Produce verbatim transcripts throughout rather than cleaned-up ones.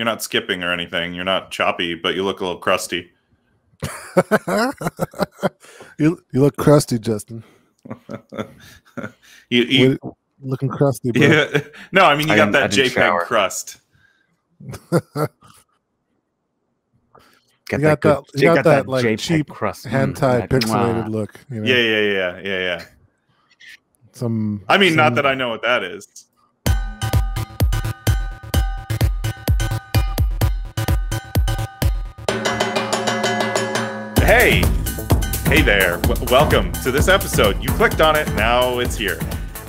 You're not skipping or anything. You're not choppy, but you look a little crusty. you you look crusty, Justin. you, you Wait, looking crusty, bro. Yeah. No, I mean you I got that JPEG shower. crust. You got that, you got that like cheap crust, hentai pixelated look. You know? Yeah, yeah, yeah, yeah, yeah. Some. I mean, some... not that I know what that is. Hey, hey there! W welcome to this episode. You clicked on it, now it's here.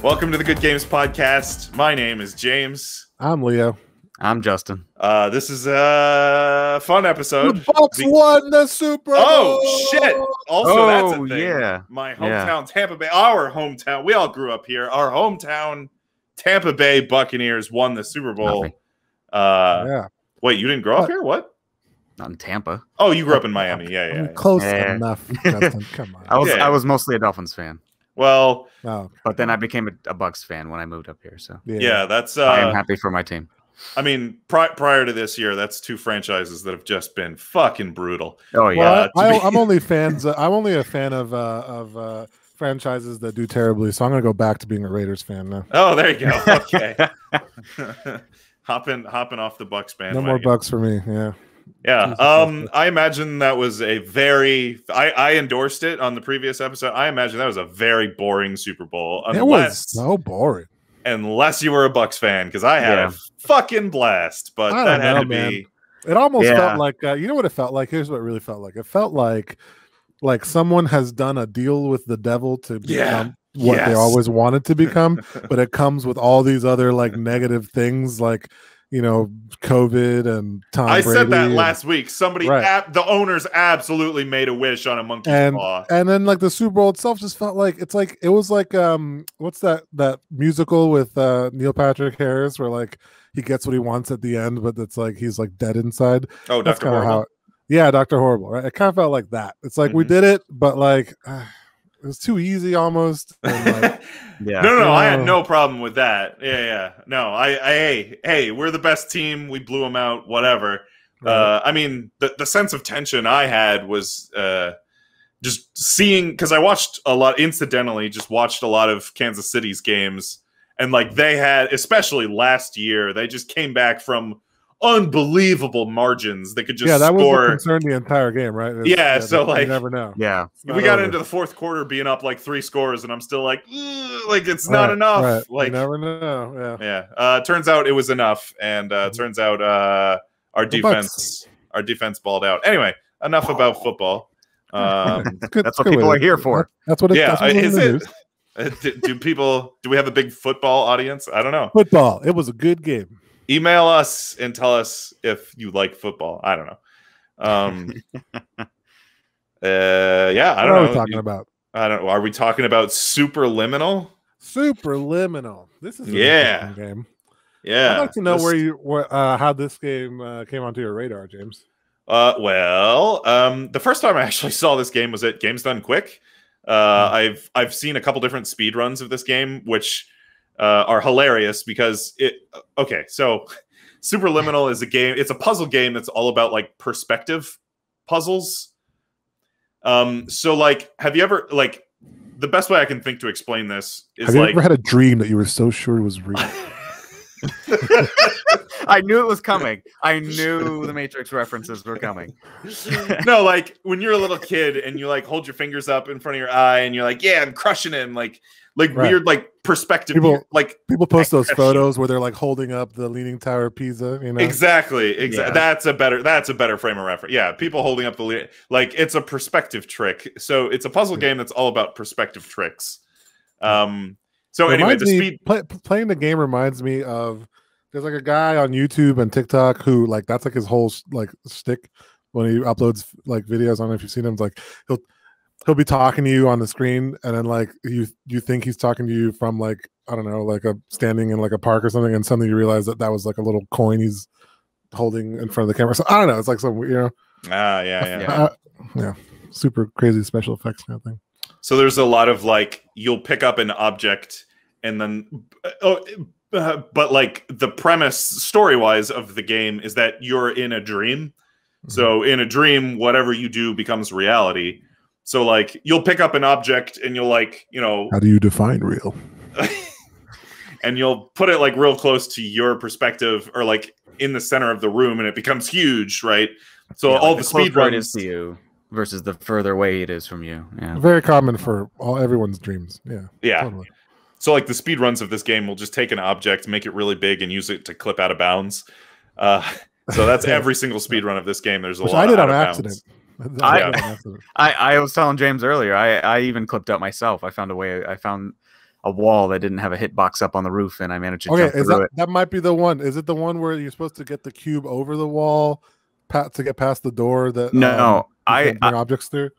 Welcome to the Good Games podcast. My name is James. I'm Leo. I'm Justin. Uh, this is a fun episode. The Bucks Be won the Super Bowl. Oh, shit. Also, oh, that's a thing. Yeah. My hometown, yeah. Tampa Bay, our hometown. We all grew up here. Our hometown, Tampa Bay Buccaneers won the Super Bowl. Uh, yeah. Wait, you didn't grow what? up here? What? Not in Tampa. Oh, you grew up in Miami. Yeah, yeah. yeah. Close yeah. enough. Justin. Come on. I was, yeah. I was mostly a Dolphins fan. Well, oh, but then I became a, a Bucks fan when I moved up here. So, yeah, yeah that's. Uh, I am happy for my team. I mean, pri prior to this year, that's two franchises that have just been fucking brutal. Oh yeah, well, I, I, I'm only fans. Uh, I'm only a fan of uh, of uh, franchises that do terribly. So I'm gonna go back to being a Raiders fan now. Oh, there you go. Okay, hopping hopping off the Bucks bandwagon. No more Bucks for me. Yeah, yeah. Um, I imagine that was a very. I I endorsed it on the previous episode. I imagine that was a very boring Super Bowl. Unless... It was so boring. Unless you were a Bucks fan, because I had yeah. a fucking blast, but I that had know, to be. Man. It almost yeah. felt like uh, you know what it felt like. Here's what it really felt like. It felt like like someone has done a deal with the devil to become yeah. what yes. they always wanted to become, but it comes with all these other like negative things, like you know, COVID and Tom I Brady said that and, last week. Somebody, right. ab the owners absolutely made a wish on a monkey's and, paw. And then like the Super Bowl itself just felt like, it's like, it was like, um, what's that, that musical with uh, Neil Patrick Harris where like he gets what he wants at the end, but it's like, he's like dead inside. Oh, That's Doctor Horrible. How it, yeah, Doctor Horrible, right? It kind of felt like that. It's like, mm-hmm. we did it, but like... Uh, it was too easy almost. And like, yeah. No, no, no, I had no problem with that. Yeah, yeah. No, I, I hey, hey, we're the best team. We blew them out, whatever. Right. Uh, I mean, the, the sense of tension I had was uh, just seeing, because I watched a lot, incidentally, just watched a lot of Kansas City's games. And like they had, especially last year, they just came back from unbelievable margins. They could just yeah, that score. was a concern the entire game, right? Was, yeah, yeah, so like you never know. Yeah, we got over. into the fourth quarter being up like three scores, and I'm still like, like it's right, not enough. Right. Like you never know. Yeah, yeah. Uh, turns out it was enough, and uh, mm-hmm. turns out uh, our the defense, Bucks. our defense balled out. Anyway, enough oh. about football. Um, that's, good, that's what people way. are here for. That's what. It, yeah, that's what is it? Is. do, do people? Do we have a big football audience? I don't know. Football. It was a good game. Email us and tell us if you like football. I don't know. Um, uh, yeah, I don't what know. What are we talking you, about? I don't know. Are we talking about Superliminal? Superliminal. This is a yeah. game. Yeah. I'd like to know this... where you where, uh, how this game uh, came onto your radar, James. Uh, well, um, the first time I actually saw this game was at Games Done Quick. Uh, mm-hmm. I've I've seen a couple different speed runs of this game, which. Uh, are hilarious because it okay so Superliminal is a game, it's a puzzle game that's all about like perspective puzzles. Um so like have you ever like the best way I can think to explain this is have you like ever had a dream that you were so sure was real? I knew it was coming. I knew the Matrix references were coming. No, like when you're a little kid and you like hold your fingers up in front of your eye and you're like, yeah, I'm crushing him. Like, like right. weird, like perspective. People, like people post those photos where they're like holding up the Leaning Tower of Pisa. You know, exactly. Exactly. Yeah. That's a better. That's a better frame of reference. Yeah, people holding up the like it's a perspective trick. So it's a puzzle yeah. game that's all about perspective tricks. Um. So anyway, the speed play, playing the game reminds me of. There's like a guy on YouTube and TikTok who like that's like his whole like shtick when he uploads like videos. I don't know if you've seen him. It's like he'll he'll be talking to you on the screen, and then like you you think he's talking to you from like I don't know like a standing in like a park or something, and suddenly you realize that that was like a little coin he's holding in front of the camera. So I don't know. It's like some you know. Ah, uh, yeah, yeah, uh, yeah. Super crazy special effects kind of thing. So there's a lot of like you'll pick up an object and then oh. Uh, but like the premise story-wise of the game is that you're in a dream. Mm-hmm. So in a dream, whatever you do becomes reality. So like you'll pick up an object and you'll like, you know, how do you define real? And you'll put it like real close to your perspective or like in the center of the room and it becomes huge, right? So yeah, all like the, the speed run is to you versus the further away it is from you. Yeah. Very common for all everyone's dreams. Yeah. Yeah. Totally. So like the speed runs of this game will just take an object, make it really big, and use it to clip out of bounds. Uh, so that's every single speed run of this game. There's a Which lot. I did of on accident. I, yeah. accident. I I was telling James earlier. I I even clipped out myself. I found a way. I found a wall that didn't have a hitbox up on the roof, and I managed to okay, jump is through that, it. That might be the one. Is it the one where you're supposed to get the cube over the wall, pat to get past the door? That no, um, no I bring I, objects through.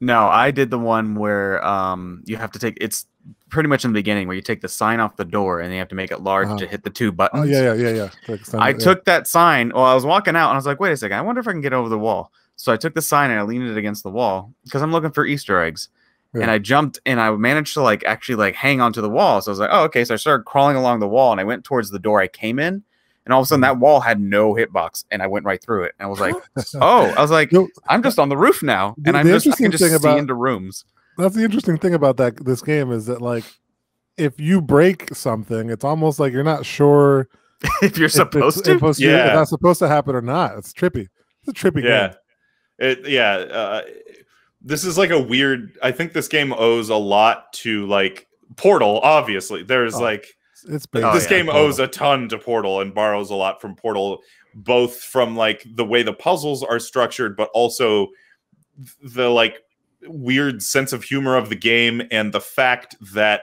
No, I did the one where um you have to take it's. pretty much in the beginning where you take the sign off the door and you have to make it large uh, to hit the two buttons. Oh yeah, yeah, yeah, yeah. Sign, I yeah. took that sign while I was walking out and I was like, wait a second, I wonder if I can get over the wall. So I took the sign and I leaned it against the wall because I'm looking for Easter eggs. Yeah. And I jumped and I managed to like actually like hang onto the wall. So I was like, oh, okay. So I started crawling along the wall and I went towards the door I came in. And all of a sudden that wall had no hitbox and I went right through it. And I was like, oh, I was like, no, I'm just on the roof now. And I'm just, I can just see about... into rooms. That's the interesting thing about that this game is that like if you break something, it's almost like you're not sure if you're supposed if to supposed yeah. to, if that's supposed to happen or not. It's trippy. It's a trippy yeah. game. It yeah. Uh, this is like a weird I think this game owes a lot to like Portal, obviously. There's oh, like it's big. this oh, game yeah, owes a ton to Portal and borrows a lot from Portal, both from like the way the puzzles are structured, but also the like weird sense of humor of the game and the fact that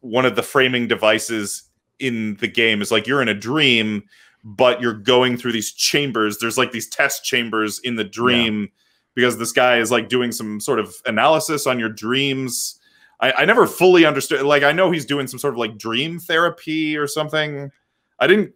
one of the framing devices in the game is like you're in a dream but you're going through these chambers. There's like these test chambers in the dream yeah. because this guy is like doing some sort of analysis on your dreams. I, I never fully understood, like I know he's doing some sort of like dream therapy or something. I didn't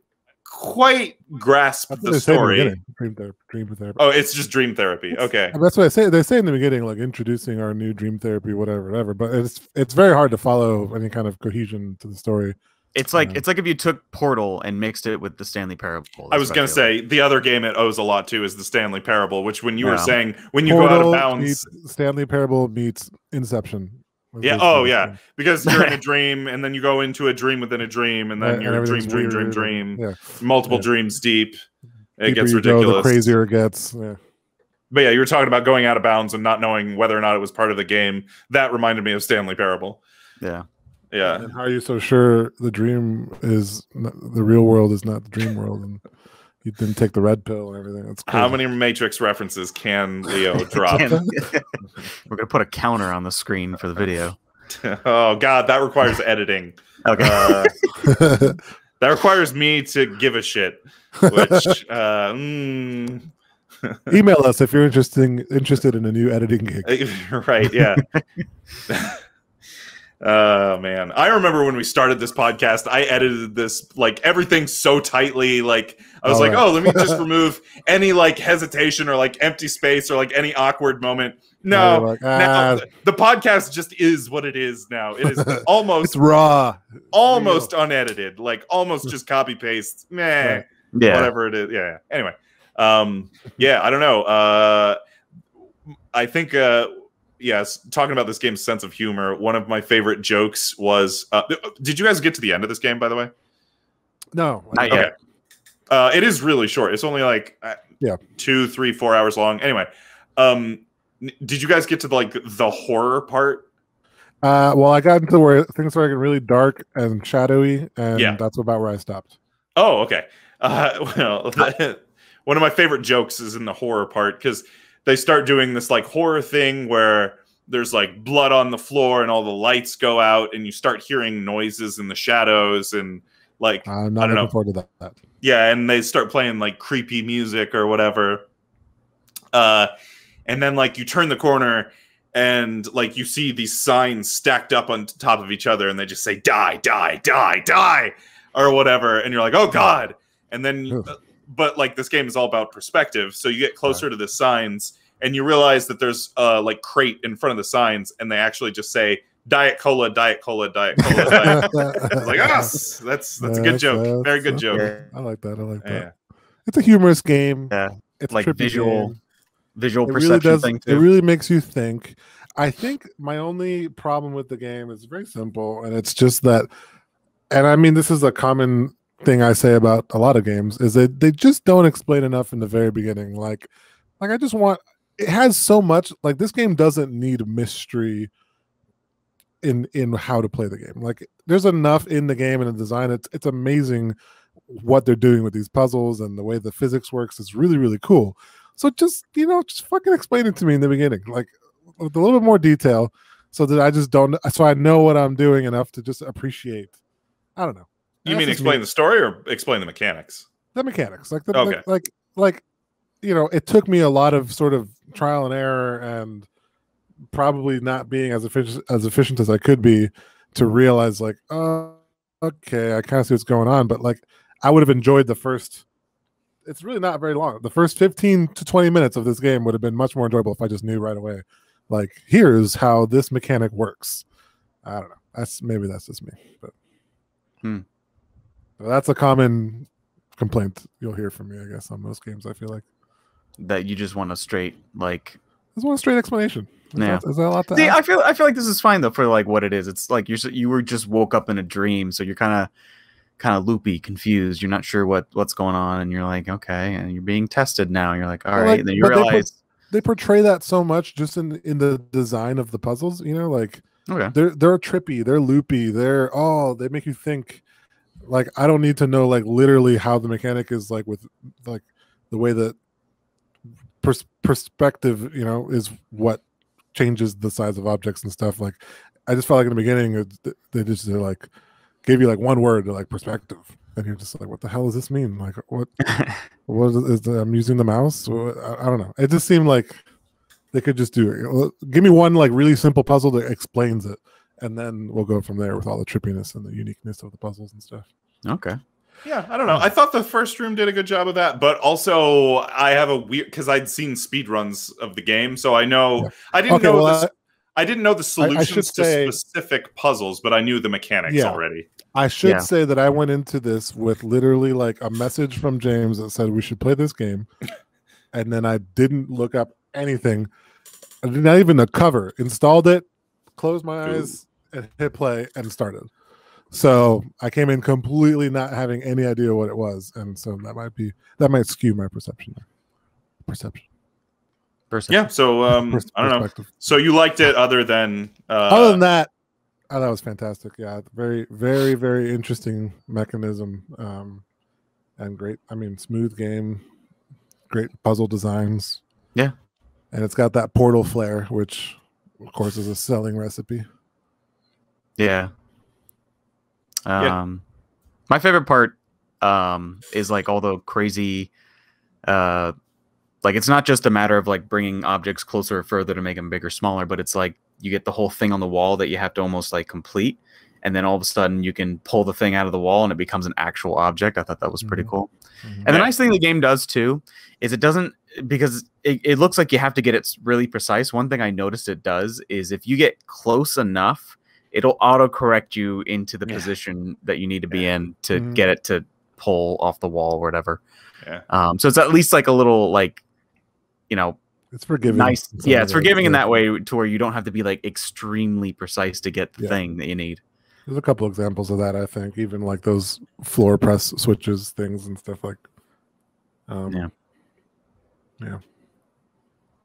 quite grasp the story. The dream therapy, dream therapy. Oh, it's just dream therapy. Okay, that's what I say. They say in the beginning, like introducing our new dream therapy, whatever, whatever. But it's it's very hard to follow any kind of cohesion to the story. It's like um, it's like if you took Portal and mixed it with the Stanley Parable. I was gonna I say like. the other game it owes a lot to is the Stanley Parable, which when you yeah. were saying when you Portal go out of bounds, Stanley Parable meets Inception. Yeah. Oh, yeah. Because you're in a dream, and then you go into a dream within a dream, and then and you're dream, dream, dream, dream, dream. Yeah. Multiple yeah. dreams deep. It Deeper gets ridiculous. Go, the crazier it gets. Yeah. But yeah, you were talking about going out of bounds and not knowing whether or not it was part of the game. That reminded me of Stanley Parable. Yeah. Yeah. And how are you so sure the dream is not, the real world is not the dream world? And you didn't take the red pill and everything. That's crazy. How many Matrix references can Leo drop? We're going to put a counter on the screen for the video. Oh, God, that requires editing. Okay. Uh, that requires me to give a shit. Which, uh, mm... Email us if you're interesting, interested in a new editing gig. Right, yeah. Oh man, I remember when we started this podcast, I edited this like everything so tightly. Like I was All like, right. oh, let me just remove any like hesitation or like empty space or like any awkward moment. No, like, ah. now, the podcast just is what it is now. It is almost it's raw, almost Real. unedited, like almost just copy paste. Meh, yeah, whatever it is. Yeah. Anyway, um, yeah, I don't know. Uh, I think. Uh, Yes, talking about this game's sense of humor, one of my favorite jokes was... Uh, did you guys get to the end of this game, by the way? No. Not yet. Okay. Uh, it is really short. It's only like uh, yeah. two, three, four hours long. Anyway, um, did you guys get to the, like the horror part? Uh, well, I got into where things were getting really dark and shadowy, and yeah. that's about where I stopped. Oh, okay. Uh, well, one of my favorite jokes is in the horror part, because... They start doing this like horror thing where there's like blood on the floor and all the lights go out and you start hearing noises in the shadows and like I'm not I don't looking know. forward to that. Yeah, and they start playing like creepy music or whatever. Uh, and then like you turn the corner and like you see these signs stacked up on top of each other and they just say die, die, die, die or whatever, and you're like, oh God. And then Ooh. But like this game is all about perspective, so you get closer right. to the signs and you realize that there's uh like crate in front of the signs, and they actually just say Diet Cola, Diet Cola, Diet Cola, Diet Cola. Like, ah, that's that's yeah, a good joke. Very good joke. Yeah. I like that. I like that. Yeah. It's a humorous game. Yeah. It's like a visual game. visual it perception really does, thing too. It really makes you think. I think my only problem with the game is very simple, and it's just that, and I mean this is a common thing I say about a lot of games, is that they just don't explain enough in the very beginning. Like, like I just want, it has so much, like this game doesn't need mystery in in how to play the game. Like there's enough in the game and the design. It's it's amazing what they're doing with these puzzles and the way the physics works. It's really, really cool. So just, you know, just fucking explain it to me in the beginning, like with a little bit more detail, so that I just don't, so I know what I'm doing enough to just appreciate. I don't know. You mean explain the story or explain the mechanics? The mechanics, like the, okay. like, like like you know, it took me a lot of sort of trial and error and probably not being as efficient as efficient as I could be to realize, like, oh, okay, I kind of see what's going on. But like, I would have enjoyed the first. It's really not very long. The first fifteen to twenty minutes of this game would have been much more enjoyable if I just knew right away. Like, here's how this mechanic works. I don't know. That's maybe that's just me, but. Hmm. That's a common complaint you'll hear from me, I guess, on most games. I feel like that you just want a straight, like, just want a straight explanation. Is yeah, that, is that a lot to See, ask? I feel I feel like this is fine though for like what it is. It's like you you were just woke up in a dream, so you're kind of kind of loopy, confused. You're not sure what what's going on, and you're like, okay, and you're being tested now. You're like, all well, right, like, and then you realize they, they portray that so much just in in the design of the puzzles. You know, like okay. they're they're trippy, they're loopy, they're all oh, they make you think. Like, I don't need to know, like, literally how the mechanic is, like, with, like, the way that pers perspective, you know, is what changes the size of objects and stuff. Like, I just felt like in the beginning, it, they just, they're like, gave you, like, one word, like, perspective. And you're just like, what the hell does this mean? Like, what, what is, the, I'm using the mouse? Or, I, I don't know. It just seemed like they could just do it. Give me one, like, really simple puzzle that explains it. And then we'll go from there with all the trippiness and the uniqueness of the puzzles and stuff. Okay. Yeah, I don't know. I thought the first room did a good job of that, but also I have a weird because I'd seen speedruns of the game, so I know yeah. I didn't okay, know well, the, I, I didn't know the solutions to say, specific puzzles, but I knew the mechanics yeah, already. I should yeah. say that I went into this with literally like a message from James that said we should play this game, and then I didn't look up anything, not even a cover. Installed it, closed my Dude. eyes. And hit play and started. So I came in completely not having any idea what it was, and so that might be that might skew my perception. Perception. Perception. Yeah. So um, I don't know. So you liked it, other than uh, other than that, oh, that was fantastic. Yeah, very, very, very interesting mechanism, um, and great. I mean, smooth game, great puzzle designs. Yeah, and it's got that portal flair, which of course is a selling recipe. Yeah. Um, yeah. My favorite part um, is like all the crazy, uh, like it's not just a matter of like bringing objects closer or further to make them bigger, or smaller, but it's like you get the whole thing on the wall that you have to almost like complete. And then all of a sudden you can pull the thing out of the wall and it becomes an actual object. I thought that was pretty mm-hmm. cool. Mm-hmm. And the nice thing the game does too is it doesn't, because it, it looks like you have to get it really precise. One thing I noticed it does is if you get close enough, it'll auto-correct you into the yeah. position that you need to be yeah. in to mm-hmm. get it to pull off the wall or whatever. Yeah. Um, so it's at least like a little, like, you know, it's forgiving. Nice. It's yeah, it's forgiving way. in that way to where you don't have to be like extremely precise to get the yeah. thing that you need. There's a couple examples of that, I think, even like those floor press switches things and stuff like. Um, yeah. Yeah.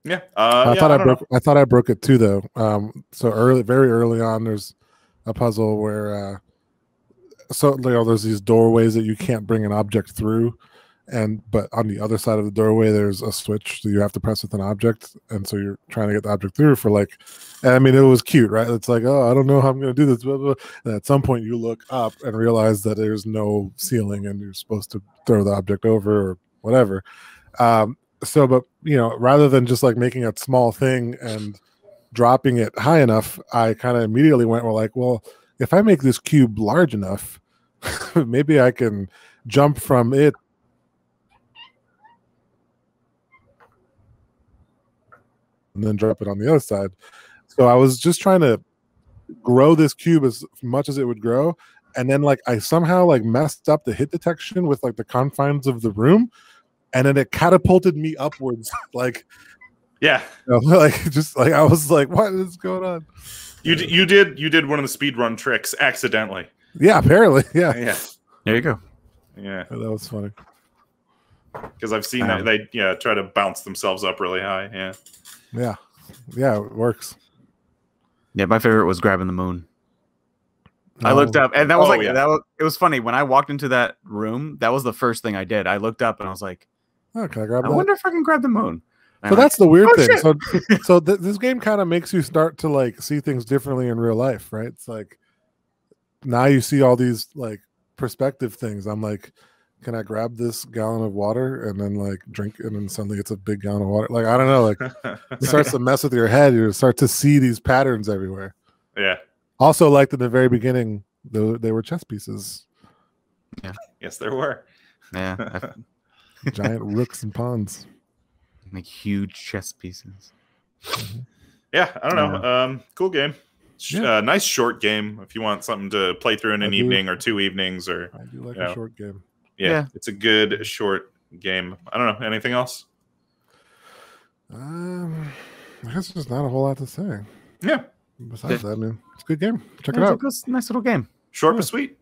Yeah. Uh, I yeah, thought I, I broke. Know. I thought I broke it too, though. Um, so early, very early on, there's a puzzle where uh, so you know, there's these doorways that you can't bring an object through, and but on the other side of the doorway, there's a switch that you have to press with an object, and so you're trying to get the object through for like. And I mean, it was cute, right? It's like, oh, I don't know how I'm going to do this. Blah, blah. And at some point, you look up and realize that there's no ceiling, and you're supposed to throw the object over or whatever. Um, So, but, you know, rather than just like making a small thing and dropping it high enough, I kind of immediately went, well, like, well, if I make this cube large enough, maybe I can jump from it. And then drop it on the other side. So I was just trying to grow this cube as much as it would grow, and then like I somehow like messed up the hit detection with like the confines of the room, and then it catapulted me upwards. Like, yeah, you know, like just like I was like, what is going on? You d you did you did one of the speedrun tricks accidentally. Yeah, apparently. Yeah, yeah. There you go. Yeah, oh, that was funny. Because I've seen um, that they yeah try to bounce themselves up really high. Yeah, yeah, yeah. It works. Yeah, my favorite was grabbing the moon. No. I looked up, and that was oh, like yeah. that. Was, it was funny when I walked into that room. That was the first thing I did. I looked up and I was like, oh, can I grab I that? Wonder if I can grab the moon. And so I'm that's like, the weird oh, thing. Shit. So, so th this game kind of makes you start to like see things differently in real life, right? It's like now you see all these like perspective things. I'm like, can I grab this gallon of water and then like drink, and then suddenly it's a big gallon of water? Like I don't know, like it starts to mess with your head. You start to see these patterns everywhere. Yeah. Also, like in the very beginning, though, they were chess pieces. Yeah. Yes, there were. Yeah. Giant rooks and pawns. Like huge chess pieces. Mm-hmm. Yeah, I don't know. Yeah. Um, cool game. Yeah. Uh, nice short game if you want something to play through in an I evening do. or two evenings or. I do like a know. short game. Yeah, yeah, it's a good short game. I don't know. Anything else? Um, I guess there's not a whole lot to say. Yeah. Besides yeah. that, man, it's a good game. Check yeah, it out. It's a nice little game. Short yeah. but sweet.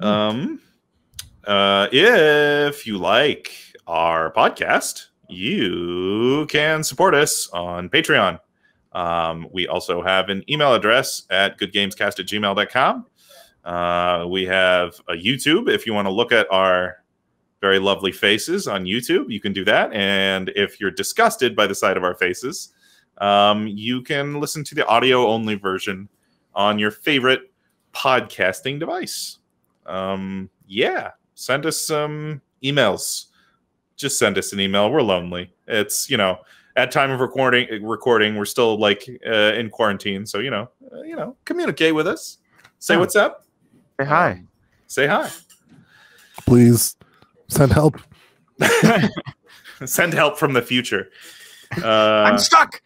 Um, uh, if you like our podcast, you can support us on Patreon. Um, we also have an email address at good games cast at gmail dot com. Uh, we have a YouTube. If you want to look at our very lovely faces on YouTube, you can do that. And if you're disgusted by the sight of our faces, um, you can listen to the audio-only version on your favorite podcasting device. Um, yeah, send us some emails. Just send us an email. We're lonely. It's, you know, at time of recording, recording, we're still like uh, in quarantine. So, you know, uh, you know, communicate with us. Say yeah. what's up. Say hi. Um, say hi. Please send help. Send help from the future. Uh, I'm stuck.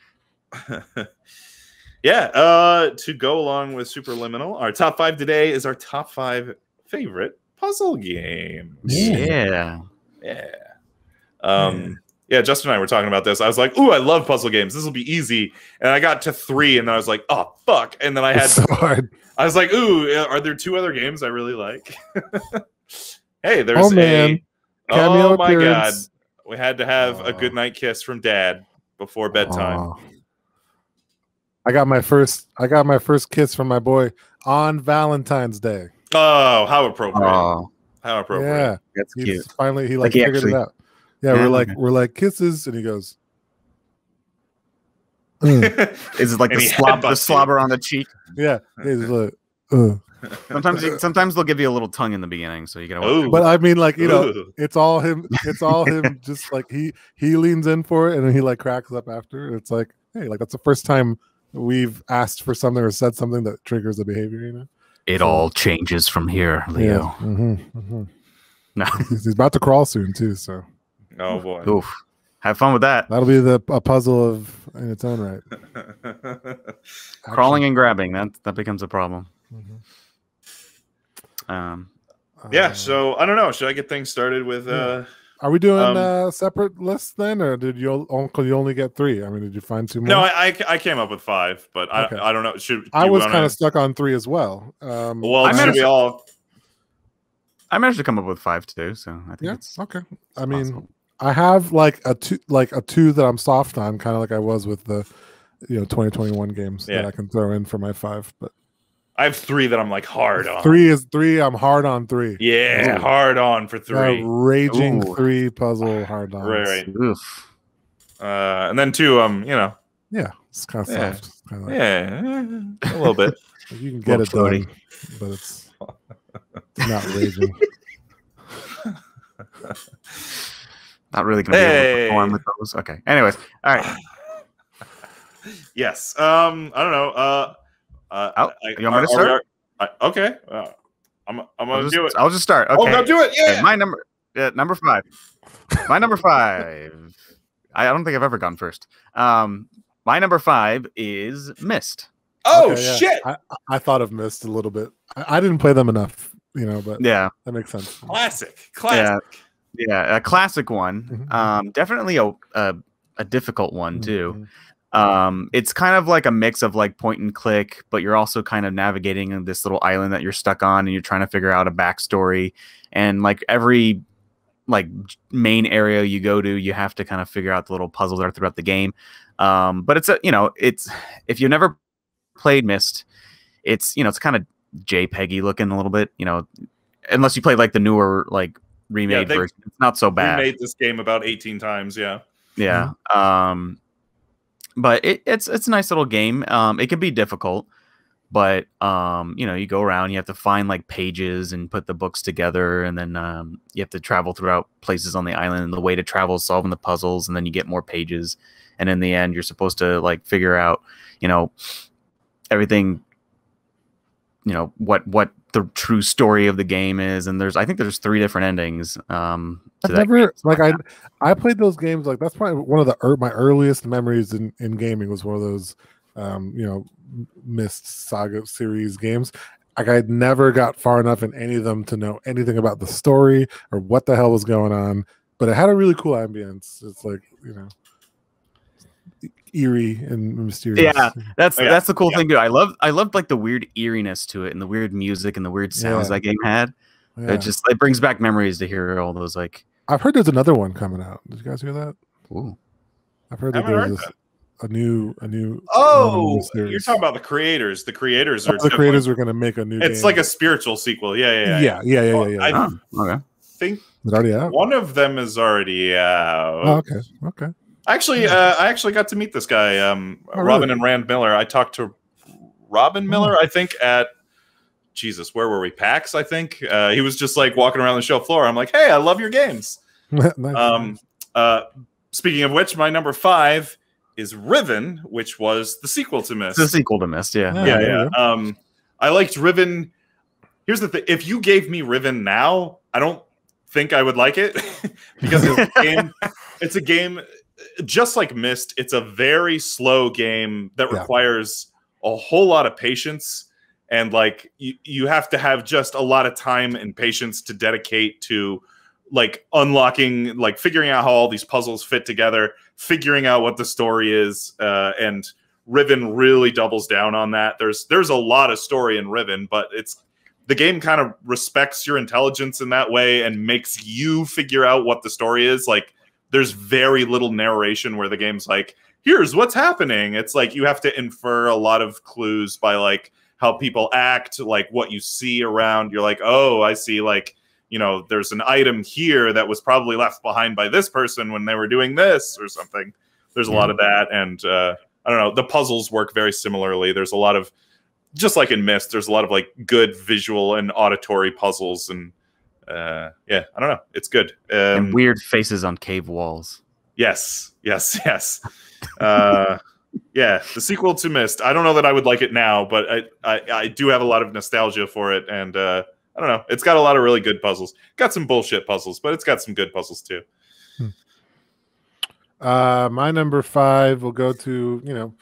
Yeah. Uh, to go along with Superliminal, our top five today is our top five favorite puzzle games. Yeah. Yeah. Um, yeah. yeah. Justin and I were talking about this. I was like, "Ooh, I love puzzle games. This will be easy." And I got to three, and then I was like, "Oh, fuck!" And then I had. It's so hard. I was like, ooh, are there two other games I really like? Hey, there's oh, man. a... Cameo oh, my appearance. God. We had to have uh, a goodnight kiss from Dad before bedtime. Uh, I got my first I got my first kiss from my boy on Valentine's Day. Oh, how appropriate. Uh, how appropriate. Yeah. That's He's cute. Finally, he, like, like he figured actually, it out. Yeah, yeah, we're like, we're like kisses, and he goes... Is it like the, slob, the slobber on the cheek? Yeah. Like, uh. Sometimes, you, sometimes they'll give you a little tongue in the beginning, so you gotta. But I mean, like you Ooh. know, it's all him. It's all him. Just like he he leans in for it, and then he like cracks up after. It's like, hey, like that's the first time we've asked for something or said something that triggers the behavior. You know, it so, all changes from here, Leo. Yeah. Mm-hmm, mm-hmm. No, he's, he's about to crawl soon too. So, oh boy. Oof. Have fun with that. That'll be the a puzzle of in its own right. Crawling and grabbing that that becomes a problem. Mm-hmm. Um, yeah. Uh, so I don't know. Should I get things started with? Uh, are we doing um, a separate list then, or did you only you only get three? I mean, did you find two more? No, I I, I came up with five, but I okay. I don't know. Should I was kind of stuck on three as well. Um, well, I should we all? I managed to come up with five too, so I think yeah, it's okay. It's I mean. Possible. I have like a two, like a two that I'm soft on, kind of like I was with the, you know, twenty twenty-one games yeah. that I can throw in for my five. But I have three that I'm like hard on. Three is three. I'm hard on three. Yeah, Ooh. hard on for three. Yeah, raging Ooh. three puzzle hard on. Right, right. Uh, and then two. Um, you know. Yeah, it's kind of yeah. soft. Kinda like, yeah, a little bit. You can get it done, but it's, it's not raging. Not really gonna hey. be able to perform with those. Okay. Anyways, all right. Yes. Um. I don't know. Uh. uh oh, I, you want me to start? I, okay. Uh, I'm. I'm gonna just, do it. I'll just start. Okay. Oh, no, do it. Yeah. Okay, my number. Yeah. Number five. My number five. I don't think I've ever gone first. Um. My number five is Myst. Oh okay, yeah. shit! I, I thought of Myst a little bit. I, I didn't play them enough, you know, but yeah, that makes sense. Classic, classic. Yeah, yeah a classic one. Mm-hmm. Um, definitely a, a a difficult one too. Mm-hmm. Um, it's kind of like a mix of like point and click, but you're also kind of navigating this little island that you're stuck on, and you're trying to figure out a backstory. And like every like main area you go to, you have to kind of figure out the little puzzles that are throughout the game. Um, but it's a you know, it's if you've never played Myst, it's you know it's kind of JPEGy looking a little bit, you know, unless you play like the newer like remade yeah, version. It's not so bad. Remade this game about eighteen times, yeah, yeah. Mm-hmm. Um, but it, it's it's a nice little game. Um, it can be difficult, but um, you know, you go around, you have to find like pages and put the books together, and then um, you have to travel throughout places on the island. And the way to travel is solving the puzzles, and then you get more pages, and in the end, you're supposed to like figure out, you know. everything, you know, what what the true story of the game is. And there's I think there's three different endings. Um I've never like I I played those games, like that's probably one of the er, my earliest memories in, in gaming was one of those um, you know, Myst saga series games. Like I never got far enough in any of them to know anything about the story or what the hell was going on. But it had a really cool ambience. It's like, you know, eerie and mysterious. Yeah, that's oh, yeah. that's the cool yeah. thing too. I love I loved like the weird eeriness to it and the weird music and the weird sounds yeah. that game had. Yeah. It just it brings back memories to hear all those like. I've heard there's another one coming out. Did you guys hear that? Ooh, I've heard that there's a new a new. Oh, new you're talking about the creators. The creators are oh, the creators are going to make a new. It's game. like a spiritual sequel. Yeah, yeah, yeah, yeah, yeah, yeah. yeah, yeah, yeah. Oh, I okay. think already out? One of them is already out. Oh, okay, okay. Actually, uh, I actually got to meet this guy, um, oh, Robin really? and Rand Miller. I talked to Robin Miller, I think, at, Jesus, where were we? PAX, I think. Uh, he was just like walking around the show floor. I'm like, hey, I love your games. um, uh, speaking of which, my number five is Riven, which was the sequel to Myst. The sequel to Myst, yeah. Yeah, yeah. yeah. Um, I liked Riven. Here's the thing. If you gave me Riven now, I don't think I would like it. because it's a game... It's a game just like Myst, it's a very slow game that yeah. requires a whole lot of patience, and like you, you have to have just a lot of time and patience to dedicate to like unlocking, like figuring out how all these puzzles fit together, figuring out what the story is. Uh, and Riven really doubles down on that. There's there's a lot of story in Riven, but it's the game kind of respects your intelligence in that way and makes you figure out what the story is. Like, there's very little narration where the game's like, here's what's happening. It's like you have to infer a lot of clues by like how people act, like what you see around. You're like, oh, I see like, you know, there's an item here that was probably left behind by this person when they were doing this or something. There's a lot of that. And uh, I don't know, the puzzles work very similarly. There's a lot of, just like in Myst, there's a lot of like good visual and auditory puzzles and uh yeah I don't know, it's good. Um, and weird faces on cave walls. Yes yes yes uh yeah the sequel to Myst, I don't know that I would like it now, but I, I i do have a lot of nostalgia for it, and uh I don't know, it's got a lot of really good puzzles. Got some bullshit puzzles, but it's got some good puzzles too. hmm. Uh my number five will go to, you know,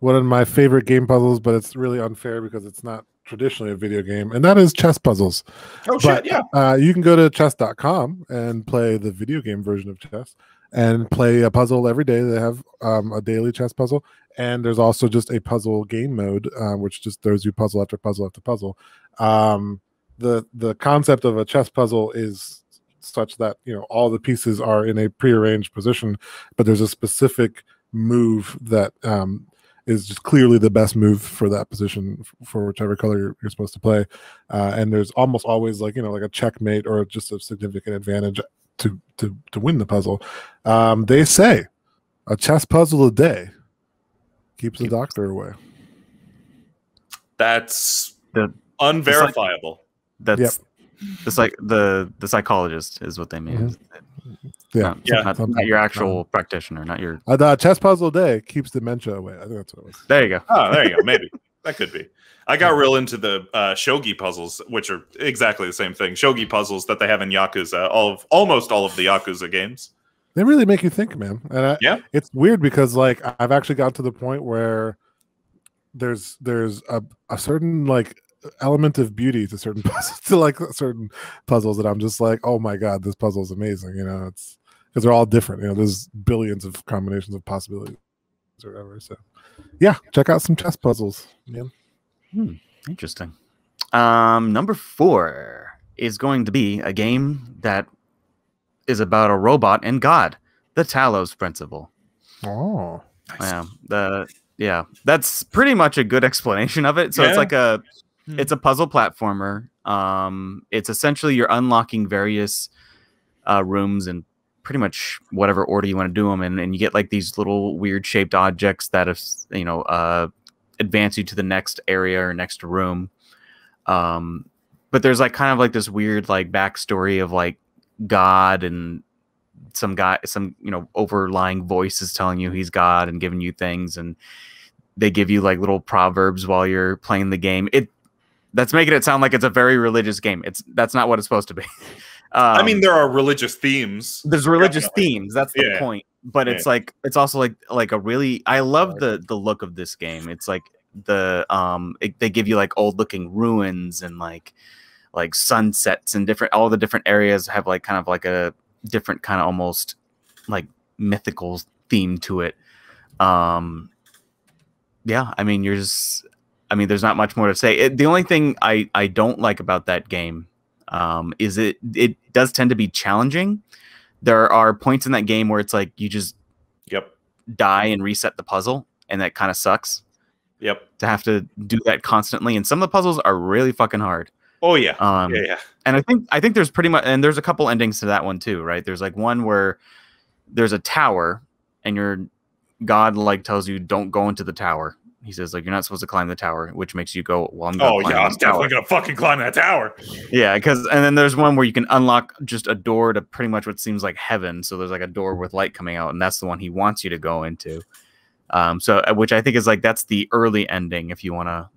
one of my favorite game puzzles, but it's really unfair because it's not traditionally a video game, and that is chess puzzles. Oh but, shit, yeah. Uh, you can go to chess dot com and play the video game version of chess and play a puzzle every day. They have um, a daily chess puzzle, and there's also just a puzzle game mode, uh, which just throws you puzzle after puzzle after puzzle. Um, the the concept of a chess puzzle is such that, you know, all the pieces are in a prearranged position, but there's a specific move that um, is just clearly the best move for that position for whichever color you're, you're supposed to play. Uh, and there's almost always like, you know, like a checkmate or just a significant advantage to to, to win the puzzle. Um, they say a chess puzzle a day keeps the doctor away. That's the, unverifiable. That's yep. It's like the the psychologist is what they mean. Mm-hmm. Yeah, no, yeah. Not, not your actual um, practitioner, not your. I thought chess puzzle a day keeps dementia away. I think that's what it was. There you go. Oh, there you go. Maybe that could be. I got real into the uh, Shogi puzzles, which are exactly the same thing. Shogi puzzles that they have in Yakuza, all of almost all of the Yakuza games. They really make you think, man. And I, yeah, it's weird because like I've actually got to the point where there's there's a, a certain like element of beauty to certain puzzles, to like certain puzzles that I'm just like, oh my god, this puzzle is amazing. You know, it's because they're all different. You know, there's billions of combinations of possibilities or whatever. So yeah, check out some chess puzzles. Yeah. Hmm, interesting. Um, number four is going to be a game that is about a robot and God, the Talos Principle. Oh, nice. Yeah, the yeah, that's pretty much a good explanation of it. So yeah. It's like a, it's a puzzle platformer. Um, it's essentially you're unlocking various uh, rooms in pretty much whatever order you want to do them, and and you get like these little weird shaped objects that have you know uh, advance you to the next area or next room. Um, but there's like kind of like this weird like backstory of like God and some guy, some, you know, overlying voice is telling you he's God and giving you things. And they give you like little proverbs while you're playing the game. It that's making it sound like it's a very religious game. It's that's not what it's supposed to be. Um, I mean, there are religious themes. There's religious Definitely. themes. That's the yeah. point. But yeah. it's like, it's also like, like a really, I love the, the look of this game. It's like, the um it, they give you like old looking ruins and like like sunsets and different all the different areas have like kind of like a different kind of almost like mythical theme to it. Um yeah, I mean, you're just I mean there's not much more to say. It, the only thing I I don't like about that game um is it it does tend to be challenging. There are points in that game where it's like you just yep die and reset the puzzle, and that kind of sucks. Yep. To have to do that constantly, and some of the puzzles are really fucking hard. Oh yeah. Um, yeah, yeah. And I think I think there's pretty much, and there's a couple endings to that one too, right? There's like one where there's a tower, and your God like tells you don't go into the tower. He says like you're not supposed to climb the tower, which makes you go. Well, I'm. Gonna oh yeah, I'm definitely tower. gonna fucking climb that tower. Yeah, because and then there's one where you can unlock just a door to pretty much what seems like heaven. So there's like a door with light coming out, and that's the one he wants you to go into. Um, so, which I think is like, that's the early ending if you want to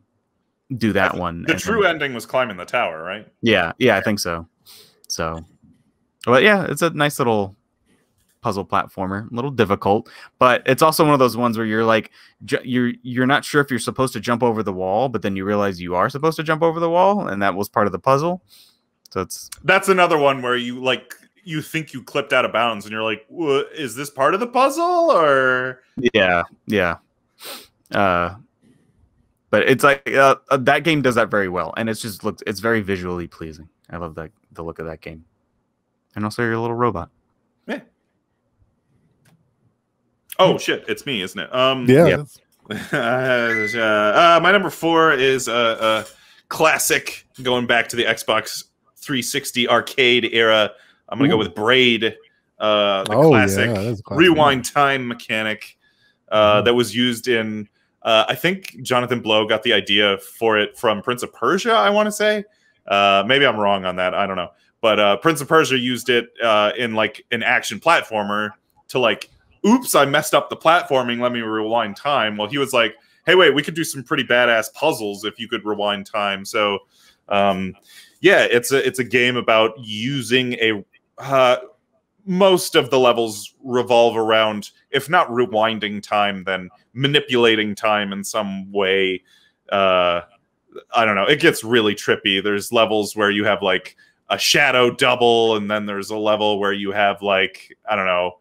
do that one. The true ending was climbing the tower, right? Yeah. Yeah, I think so. So, but yeah, it's a nice little puzzle platformer, a little difficult, but it's also one of those ones where you're like, ju you're, you're not sure if you're supposed to jump over the wall, but then you realize you are supposed to jump over the wall, and that was part of the puzzle. So it's, that's another one where you like, you think you clipped out of bounds and you're like, is this part of the puzzle or? Yeah. Yeah. Uh, but it's like, uh, that game does that very well. And it's just looked, it's very visually pleasing. I love that, the look of that game. And also your little robot. Yeah. Oh shit. It's me, isn't it? Um, yeah. yeah. uh, my number four is a, a classic going back to the Xbox three sixty arcade era. I'm going to go with Braid, uh, the oh, classic, yeah, classic rewind time mechanic uh, that was used in, uh, I think Jonathan Blow got the idea for it from Prince of Persia, I want to say. Uh, maybe I'm wrong on that. I don't know. But uh, Prince of Persia used it uh, in like an action platformer to like, oops, I messed up the platforming. Let me rewind time. Well, he was like, hey, wait, we could do some pretty badass puzzles if you could rewind time. So um, yeah, it's a, it's a game about using a... Uh, most of the levels revolve around, if not rewinding time, then manipulating time in some way. Uh, I don't know. It gets really trippy. There's levels where you have like a shadow double, and then there's a level where you have like, I don't know,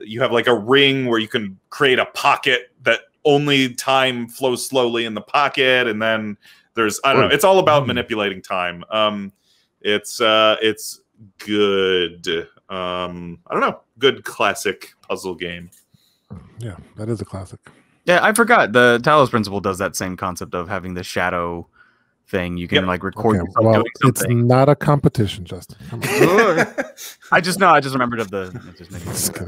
you have like a ring where you can create a pocket that only time flows slowly in the pocket. And then there's, I don't know, it's all about manipulating time. Um, it's, uh, it's, good um I don't know, good classic puzzle game. Yeah, that is a classic. Yeah, I forgot the Talos Principle does that same concept of having the shadow thing. You can yep. like record okay. well, doing something. It's not a competition, Justin. I just know I just remembered of the just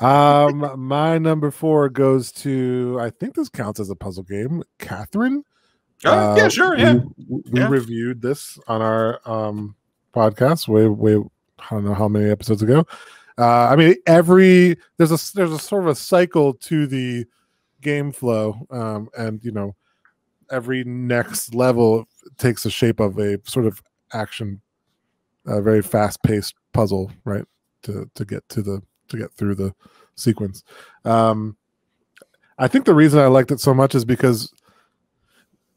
um my number four goes to, I think this counts as a puzzle game, Catherine. Oh uh, yeah, sure. Yeah, we, we yeah. reviewed this on our um podcast way way I don't know how many episodes ago. uh I mean, every there's a there's a sort of a cycle to the game flow, um and you know every next level takes the shape of a sort of action, a uh, very fast-paced puzzle, right, to to get to the to get through the sequence. um I think the reason I liked it so much is because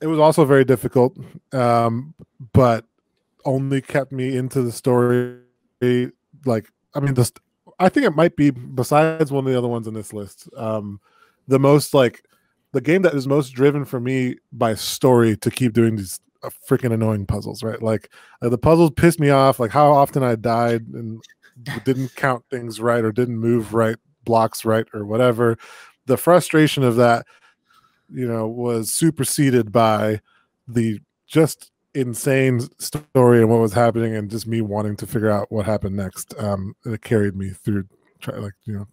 It was also very difficult, um, but only kept me into the story. Like, I mean, this, I think it might be, besides one of the other ones on this list, um, the most like the game that is most driven for me by story to keep doing these uh, freaking annoying puzzles. Right? Like uh, the puzzles pissed me off. Like how often I died and didn't count things right or didn't move right, blocks right or whatever. The frustration of that, you know, was superseded by the just insane story and what was happening and just me wanting to figure out what happened next. Um, and it carried me through, try, like, you know,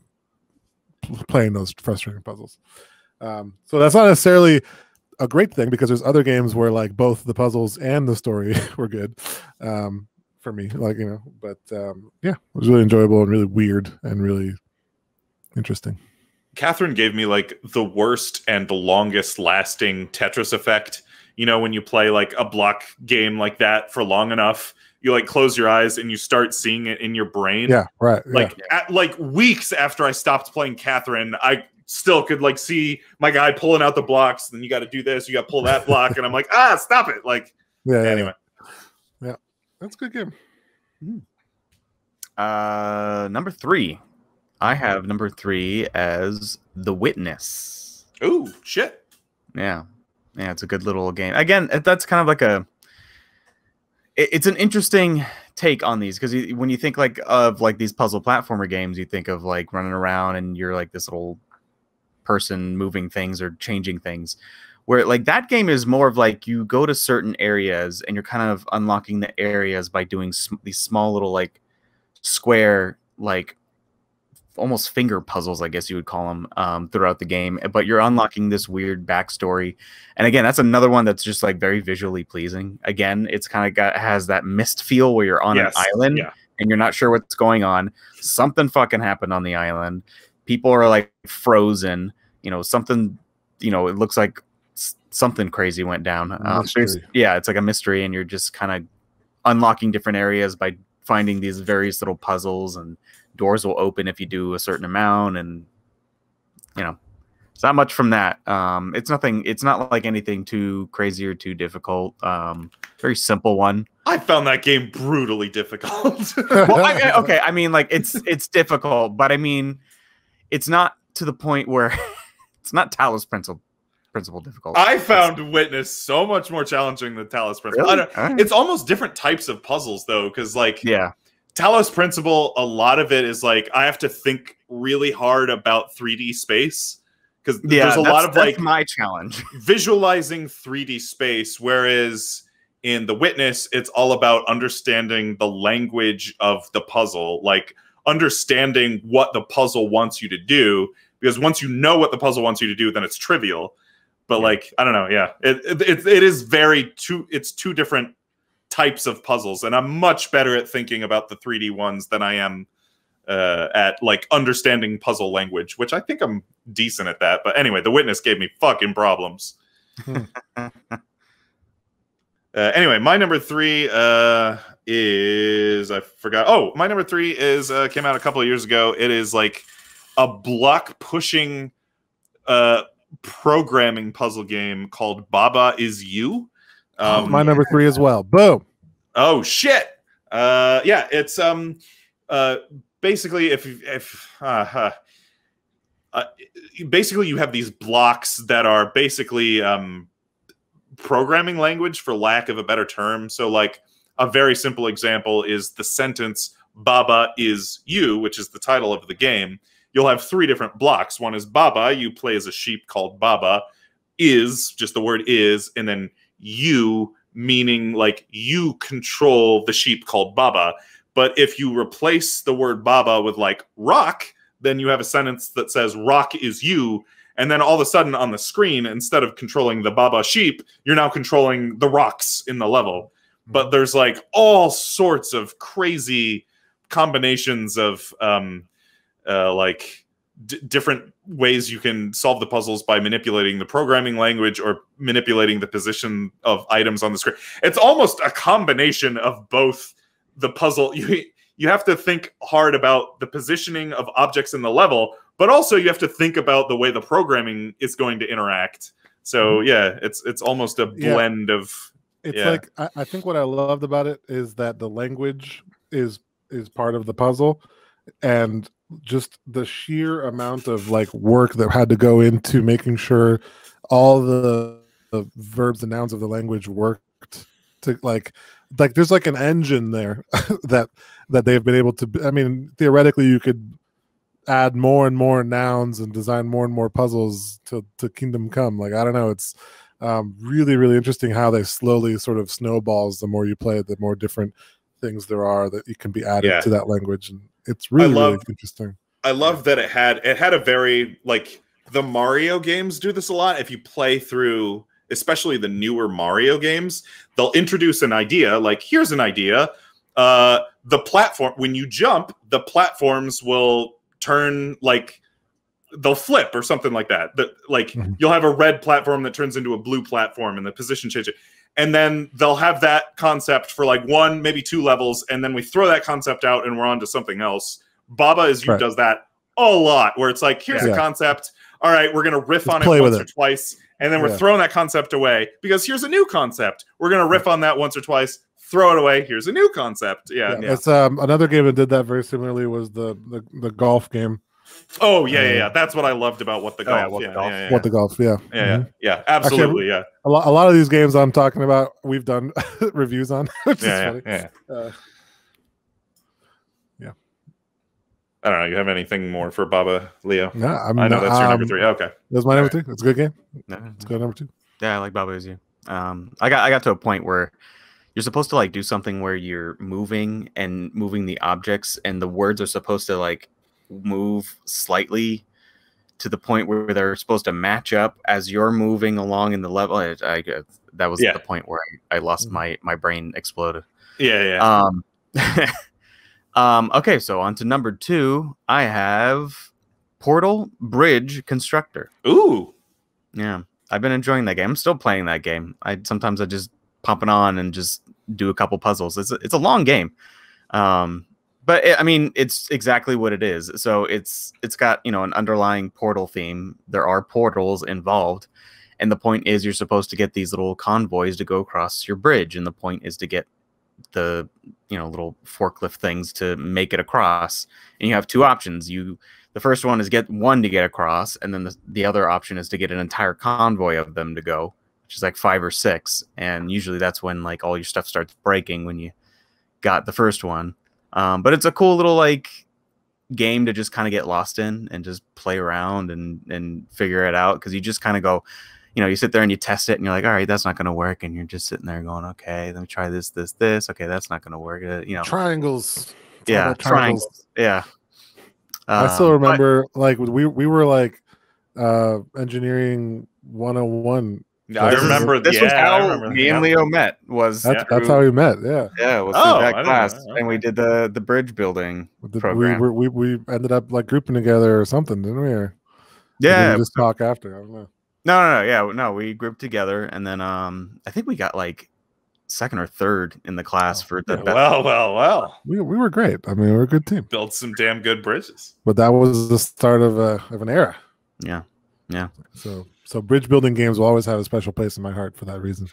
playing those frustrating puzzles. Um, so that's not necessarily a great thing because there's other games where like both the puzzles and the story were good um, for me, like, you know, but um, yeah, it was really enjoyable and really weird and really interesting. Catherine gave me like the worst and the longest lasting Tetris effect. You know, when you play like a block game like that for long enough, you like close your eyes and you start seeing it in your brain. Yeah, right. Like, yeah. At, like weeks after I stopped playing Catherine, I still could like see my guy pulling out the blocks. Then you got to do this, you got to pull that block, and I'm like, ah, stop it. Like, yeah. Anyway, yeah, yeah. That's a good game. Mm. Uh, number three. I have number three as The Witness. Ooh, shit. Yeah. Yeah, it's a good little game. Again, that's kind of like a... It's an interesting take on these, because when you think like of like these puzzle platformer games, you think of like running around and you're like this little person moving things or changing things. Where like that game is more of like you go to certain areas and you're kind of unlocking the areas by doing sm these small little like square like... almost finger puzzles, I guess you would call them, um, throughout the game. But you're unlocking this weird backstory. And again, that's another one that's just like very visually pleasing. Again, it's kind of got, has that Myst feel where you're on yes. an island yeah. and you're not sure what's going on. Something fucking happened on the island. People are like frozen, you know, something, you know, it looks like something crazy went down. Um, yeah. It's like a mystery and you're just kind of unlocking different areas by finding these various little puzzles, and doors will open if you do a certain amount, and you know, it's not much from that. Um, it's nothing. It's not like anything too crazy or too difficult. Um, very simple one. I found that game brutally difficult. Well, I, okay, I mean, like it's it's difficult, but I mean, it's not to the point where it's not Talos Principle. Principle difficult. I found Witness so much more challenging than Talos Principle. Really? I don't, it's almost different types of puzzles though, because like yeah. Talos Principle, a lot of it is like I have to think really hard about three D space, because yeah, there's a lot of like my challenge visualizing three D space, whereas in The Witness it's all about understanding the language of the puzzle, like understanding what the puzzle wants you to do, because once you know what the puzzle wants you to do, then it's trivial. But yeah. like I don't know, yeah, it it, it is very two it's two different types of puzzles, and I'm much better at thinking about the three D ones than I am uh, at like understanding puzzle language, which I think I'm decent at that. But anyway, The Witness gave me fucking problems. uh, anyway, my number three uh, is I forgot. Oh, my number three is uh, came out a couple of years ago. It is like a block pushing uh, programming puzzle game called Baba Is You. Um, my number three as well. Boom. Oh shit. Uh, yeah, it's um, uh, basically if if uh, uh, basically you have these blocks that are basically um, programming language, for lack of a better term. So like a very simple example is the sentence "Baba is you," which is the title of the game. You'll have three different blocks. One is Baba. You play as a sheep called Baba. Is just the word is, and then you, meaning like you control the sheep called Baba. But if you replace the word Baba with like rock, then you have a sentence that says rock is you. And then all of a sudden on the screen, instead of controlling the Baba sheep, you're now controlling the rocks in the level. But there's like all sorts of crazy combinations of um, uh, like... D different ways you can solve the puzzles by manipulating the programming language or manipulating the position of items on the screen. It's almost a combination of both the puzzle. You, you have to think hard about the positioning of objects in the level, but also you have to think about the way the programming is going to interact. So yeah, it's it's almost a blend yeah. of. It's yeah. like I, I think what I loved about it is that the language is is part of the puzzle, and just the sheer amount of like work that had to go into making sure all the, the verbs and nouns of the language worked to like like there's like an engine there that that they've been able to. I mean, theoretically, you could add more and more nouns and design more and more puzzles to to Kingdom Come. Like I don't know, it's um, really really interesting how they slowly sort of snowballs. The more you play it, the more different things there are that you can be added yeah. to that language. And it's really, love, really interesting. I love that it had it had a very like the Mario games do this a lot. If you play through, especially the newer Mario games, they'll introduce an idea. Like here's an idea. Uh, the platform when you jump, the platforms will turn like they'll flip or something like that. The, like mm-hmm. you'll have a red platform that turns into a blue platform, and the position changes. And then they'll have that concept for like one, maybe two levels, and then we throw that concept out and we're on to something else. Baba Is You right. does that a lot, where it's like, here's yeah. a concept. All right, we're gonna riff Just on it once it. or twice, and then we're yeah. throwing that concept away because here's a new concept. We're gonna riff on that once or twice, throw it away. Here's a new concept. Yeah, yeah, yeah. That's um, another game that did that very similarly was the the, the golf game. Oh yeah, yeah, yeah. That's what I loved about What the Golf. Oh, what, yeah, the golf. Yeah, yeah, yeah. what the golf? Yeah, yeah, mm-hmm. yeah. Absolutely, Actually, yeah. A lot, a lot of these games I'm talking about, we've done reviews on. Which yeah, is yeah, funny. yeah. Uh, yeah. I don't know. You have anything more for Baba, Leo? No, I'm I know not, that's your um, number three. Oh, okay, that's my number right. three. That's a good game. Mm-hmm. Let's go number two. Yeah, I like Baba Is You. Um, I got I got to a point where you're supposed to like do something where you're moving and moving the objects, and the words are supposed to like move slightly to the point where they're supposed to match up as you're moving along in the level. I, I that was yeah. the point where I, I lost my my brain exploded. Yeah, yeah. Um, um, okay, so on to number two, I have Portal Bridge Constructor. Ooh, yeah. I've been enjoying that game. I'm still playing that game. I sometimes I just pop it on and just do a couple puzzles. It's a, it's a long game. Um, But it, I mean, it's exactly what it is. So it's it's got, you know, an underlying portal theme. There are portals involved, and the point is you're supposed to get these little convoys to go across your bridge, and the point is to get the, you know, little forklift things to make it across. And you have two options. You the first one is get one to get across, and then the the other option is to get an entire convoy of them to go, which is like five or six. And usually that's when like all your stuff starts breaking when you got the first one. Um, but it's a cool little like game to just kind of get lost in and just play around and, and figure it out. Cause you just kind of go, you know, you sit there and you test it and you're like, all right, that's not going to work. And you're just sitting there going, okay, let me try this, this, this. Okay. That's not going to work. Uh, you know, triangles. Yeah. Triangles. Yeah. Uh, I still remember but, like we, we were like, uh, engineering one oh one. No, I remember this yeah, was how me and Leo met. Was that's, through, that's how we met? Yeah, yeah. It was oh, that class, know, and we did the the bridge building the, program. We, we we ended up like grouping together or something, didn't we? Or, yeah, we just talk after. I don't know. No, no, no. Yeah, no. We grouped together, and then um, I think we got like second or third in the class oh, for the. Yeah, well, well, well. We we were great. I mean, we were a good team. Built some damn good bridges. But that was the start of a of an era. Yeah. Yeah. So. So bridge building games will always have a special place in my heart for that reason.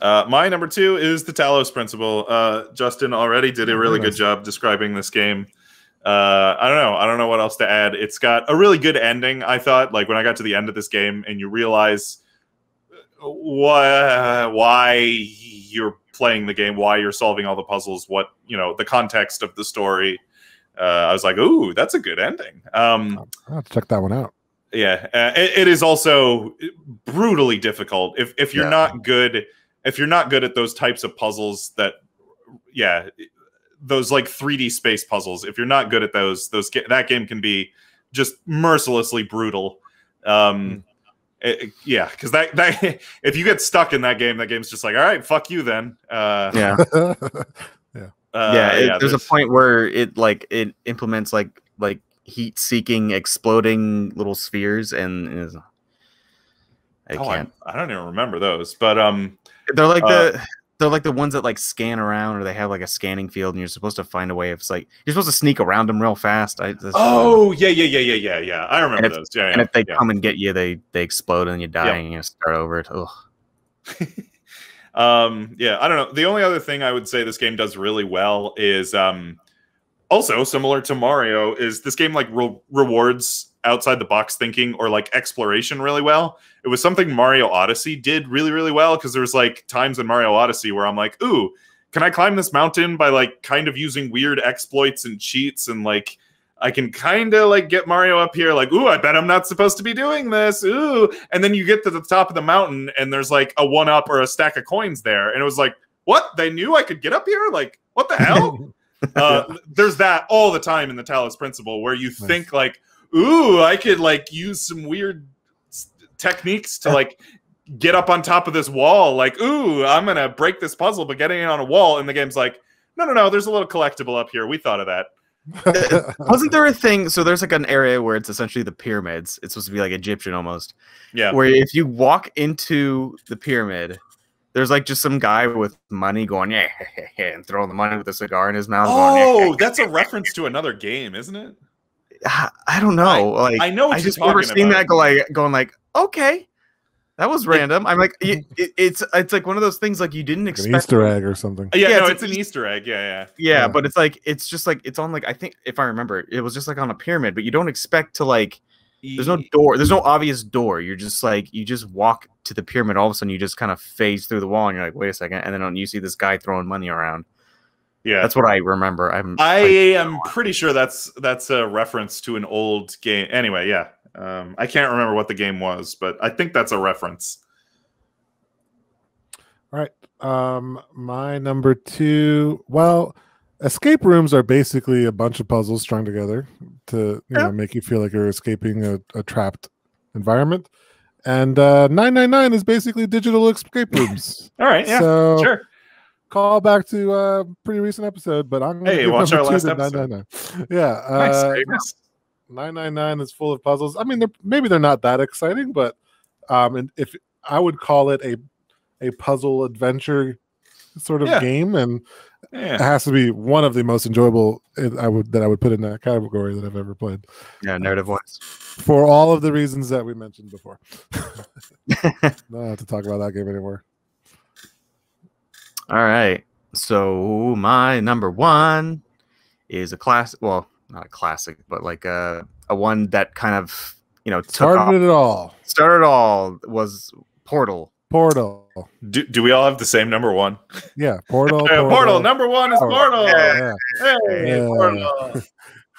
uh, my number two is the Talos Principle. Uh, Justin already did a really Very good nice. job describing this game. Uh, I don't know. I don't know what else to add. It's got a really good ending, I thought. Like when I got to the end of this game and you realize wh why you're playing the game, why you're solving all the puzzles, what, you know, the context of the story. Uh, I was like, ooh, that's a good ending. Um, I'll check that one out. Yeah, uh, it, it is also brutally difficult. If if you're yeah. not good, if you're not good at those types of puzzles that, yeah, those like three D space puzzles. If you're not good at those, those that game can be just mercilessly brutal. Um, it, it, yeah, because that that if you get stuck in that game, that game's just like, all right, fuck you then. Uh, yeah, yeah, uh, yeah. It, yeah there's, there's a point where it like it implements like like. heat-seeking, exploding little spheres, and is, I oh, can't. I, I don't even remember those, but um, they're like uh, the They're like the ones that like scan around, or they have like a scanning field, and you're supposed to find a way. If it's like you're supposed to sneak around them real fast. I, oh yeah, yeah, yeah, yeah, yeah, yeah. I remember those. Yeah, and yeah, if they yeah. come and get you, they they explode and you die, yeah. and you start over. Ugh. um. Yeah. I don't know. The only other thing I would say this game does really well is um, also similar to Mario, is this game like re rewards outside the box thinking or like exploration really well. It was something Mario Odyssey did really, really well, because there was like times in Mario Odyssey where I'm like, ooh, can I climb this mountain by like kind of using weird exploits and cheats, and like I can kind of like get Mario up here, like, ooh, I bet I'm not supposed to be doing this, ooh. And then you get to the top of the mountain and there's like a one-up or a stack of coins there, and it was like, what? They knew I could get up here? Like, what the hell? uh, there's that all the time in the Talos Principle, where you nice. think like, ooh, I could like use some weird techniques to like get up on top of this wall. Like, ooh, I'm going to break this puzzle, but getting it on a wall, and the game's like, no, no, no, there's a little collectible up here. We thought of that. Wasn't there a thing? So there's like an area where it's essentially the pyramids. It's supposed to be like Egyptian almost. Yeah. Where if you walk into the pyramid, there's like just some guy with money going, yeah, and throwing the money with a cigar in his mouth. Oh, going, that's a reference to another game, isn't it? I don't know. I, like I know, I just remember seeing that go like going like, okay, that was random. I'm like, it, it, it's it's like one of those things like you didn't expect, an Easter egg or something. Yeah, yeah, no, it's, it's an Easter egg. Yeah, yeah, yeah, yeah. But it's like it's just like it's on like I think if I remember, it was just like on a pyramid. But you don't expect to like. There's no door. There's no obvious door. You're just like you just walk to the pyramid. All of a sudden, you just kind of phase through the wall, and you're like, wait a second. And then you see this guy throwing money around. Yeah, that's what I remember. I'm I am pretty sure that's that's a reference to an old game. Anyway, yeah, um, I can't remember what the game was, but I think that's a reference. All right, um, my number two. Well, escape rooms are basically a bunch of puzzles strung together to you yeah. know make you feel like you're escaping a, a trapped environment. And uh, nine nine nine is basically digital escape rooms. All right, yeah, so, sure. Call back to a uh, pretty recent episode, but I'm going hey, to watch our last episode. nine nine nine. Yeah, uh, nice. nine nine nine is full of puzzles. I mean, they're, maybe they're not that exciting, but um, and if I would call it a a puzzle adventure sort of yeah. game, and yeah. it has to be one of the most enjoyable I would that I would put in that category that I've ever played. Yeah, narrative ones, for all of the reasons that we mentioned before. I don't have to talk about that game anymore. All right, so my number one is a class. Well, not a classic, but like a a one that kind of you know took started off. it all. Started it all was Portal. Portal. Do do we all have the same number one? Yeah, Portal. Portal. Portal. Number one is Portal. Portal. Yeah. Yeah. Hey, yeah.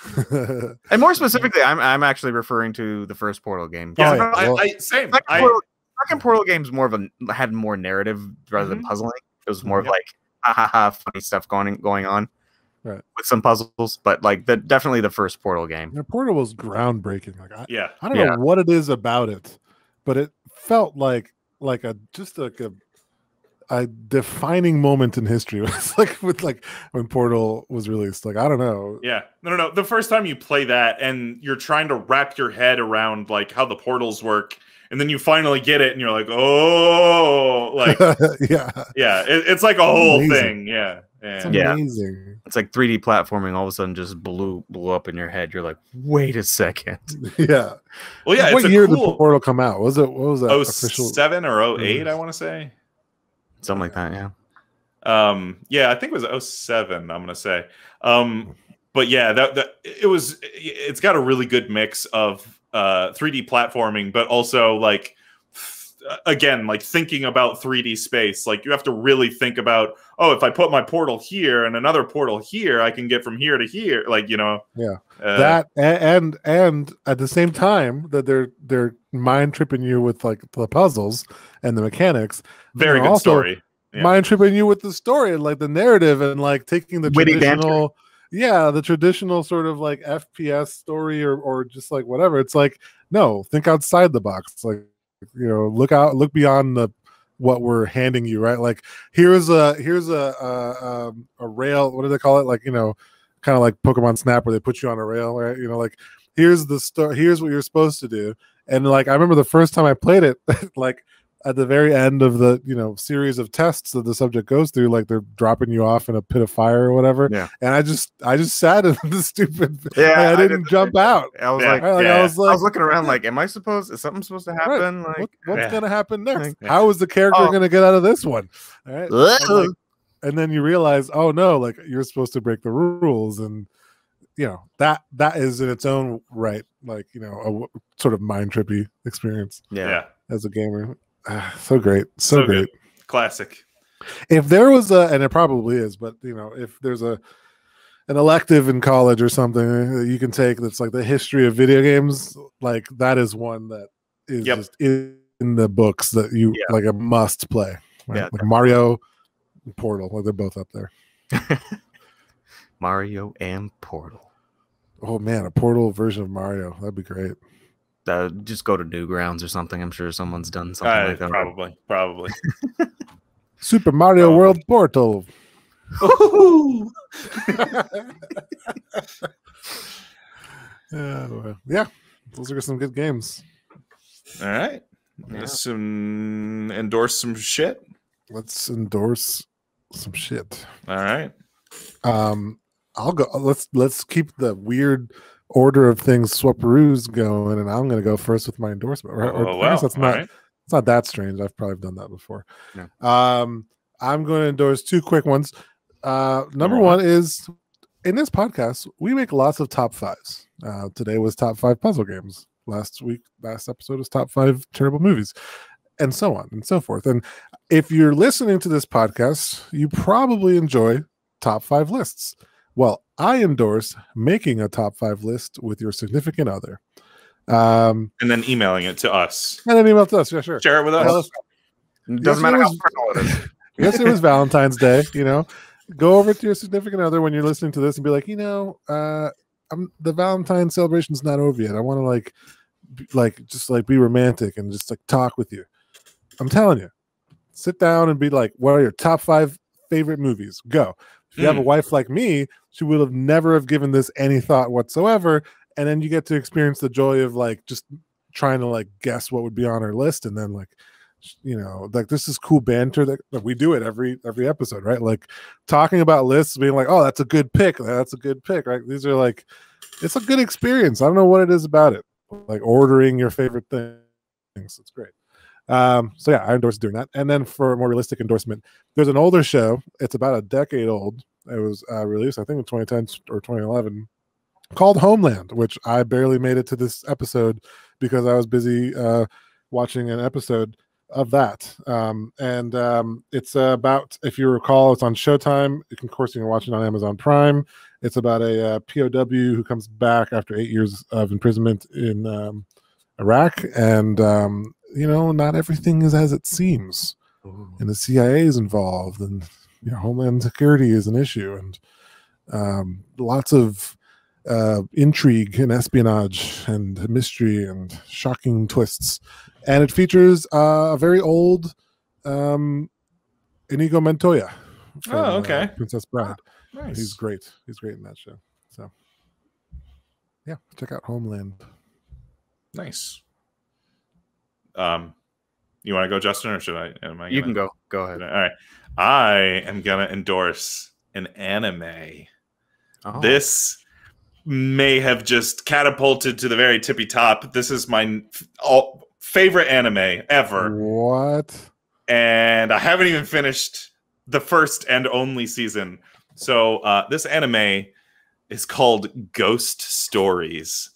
Portal. And more specifically, I'm I'm actually referring to the first Portal game. Yeah, yeah. I, well, I, same. Second, I, Portal, second Portal game's more of a had more narrative rather mm-hmm. than puzzling. It was more yep. of like ha ha ha funny stuff going going on right. with some puzzles, but like the definitely the first Portal game. The Portal was groundbreaking. Like I, yeah, I don't yeah. know what it is about it, but it felt like like a just like a a defining moment in history. It's like with like when Portal was released. Like I don't know. Yeah, no, no, no. The first time you play that and you're trying to wrap your head around like how the portals work. And then you finally get it, and you're like, "Oh, like, yeah, yeah." It, it's like a it's whole amazing. thing, yeah. yeah. It's amazing. Yeah. It's like three D platforming. All of a sudden, just blew blew up in your head. You're like, "Wait a second. Yeah. Well, yeah. What it's year cool... did Portal come out? Was it what was that? Oh, official... seven or oh eight? Mm. I want to say something like that. Yeah. Um. Yeah, I think it was oh seven. I'm gonna say. Um. But yeah, that that it was. It's got a really good mix of. Uh, three D platforming, but also like again, like thinking about three D space. Like you have to really think about, oh, if I put my portal here and another portal here, I can get from here to here. Like you know, yeah, uh, that and and at the same time that they're they're mind tripping you with like the puzzles and the mechanics. Very good story. Yeah. Mind tripping you with the story and like the narrative and like taking the witty traditional. Banter. Yeah, the traditional sort of like F P S story or or just like whatever. It's like, no, think outside the box. Like, you know, look out, look beyond the what we're handing you, right? Like, here's a here's a a, a rail. What do they call it? Like, you know, kind of like Pokemon Snap, where they put you on a rail, right? You know, like here's the story. Here's what you're supposed to do. And like, I remember the first time I played it, like. at the very end of the, you know, series of tests that the subject goes through, like they're dropping you off in a pit of fire or whatever. Yeah. And I just, I just sat in the stupid. Yeah. Like, I didn't I did jump out. I was, yeah. Like, yeah. Like, I was like, I was looking around like, am I supposed? Is something supposed to happen? Right. Like, what, what's yeah. gonna happen next? Yeah. How is the character oh. gonna get out of this one? All right. Like, and then you realize, oh no, like you're supposed to break the rules, and you know that that is in its own right, like you know, a sort of mind trippy experience. Yeah. yeah. As a gamer. So great, so, so great, good. Classic. If there was a, and it probably is, but you know, if there's a an elective in college or something that you can take that's like the history of video games, like that is one that is yep. just in, in the books that you yeah. like a must play. Right? Yeah, like Mario, and Portal, like they're both up there. Mario and Portal. Oh man, a Portal version of Mario, that'd be great. Uh, just go to Newgrounds or something. I'm sure someone's done something uh, like that. Probably, probably. Super Mario oh. World Portal. Oh. uh, yeah, those are some good games. All right, yeah. let's um, endorse some shit. Let's endorse some shit. All right. Um, I'll go. Let's let's keep the weird order of things swaparoos going, and I'm going to go first with my endorsement. Right? Oh, or, wow. That's not, right. It's not that strange. I've probably done that before. Yeah. Um, I'm going to endorse two quick ones. Uh, number right. one is, in this podcast, we make lots of top fives. Uh, today was top five puzzle games. Last week, last episode was top five terrible movies, and so on and so forth. And if you're listening to this podcast, you probably enjoy top five lists. Well, I endorse making a top five list with your significant other. Um, and then emailing it to us. And then email it to us, yeah, sure. Share it with us. us. Doesn't matter how personal it is. Yes, it was Valentine's Day, you know. Go over to your significant other when you're listening to this and be like, you know, uh, I'm, the Valentine's celebration's not over yet. I want to like, be, like, just like be romantic and just like talk with you. I'm telling you. Sit down and be like, what are your top five favorite movies? Go. If you have a wife like me, she would have never have given this any thought whatsoever, and then you get to experience the joy of like just trying to like guess what would be on her list, and then like, you know, like this is cool banter that, that we do it every every episode, right? Like talking about lists, being like, oh, that's a good pick, that's a good pick, right? These are like, it's a good experience. I don't know what it is about it, like ordering your favorite things. It's great. Um, so yeah, I endorse doing that. And then for a more realistic endorsement, there's an older show. It's about a decade old. It was uh, released, I think, in twenty ten or twenty eleven, called Homeland, which I barely made it to this episode because I was busy uh, watching an episode of that. Um, and um, it's uh, about, if you recall, it's on Showtime. You can, of course, you can watch it on Amazon Prime. It's about a uh, P O W who comes back after eight years of imprisonment in um, Iraq, and um, you know, not everything is as it seems. Ooh. And the C I A is involved, and you know, Homeland Security is an issue, and um, lots of uh, intrigue and espionage and mystery and shocking twists. And it features uh, a very old um, Inigo Montoya from oh, okay. uh, Princess Bride. Nice. He's great. He's great in that show. So, yeah, check out Homeland. Nice. Um, you want to go, Justin, or should I? Am I gonna... You can go. Go ahead. All right. I am going to endorse an anime. Oh. This may have just catapulted to the very tippy top. This is my all favorite anime ever. What? And I haven't even finished the first and only season. So uh, this anime is called Ghost Stories.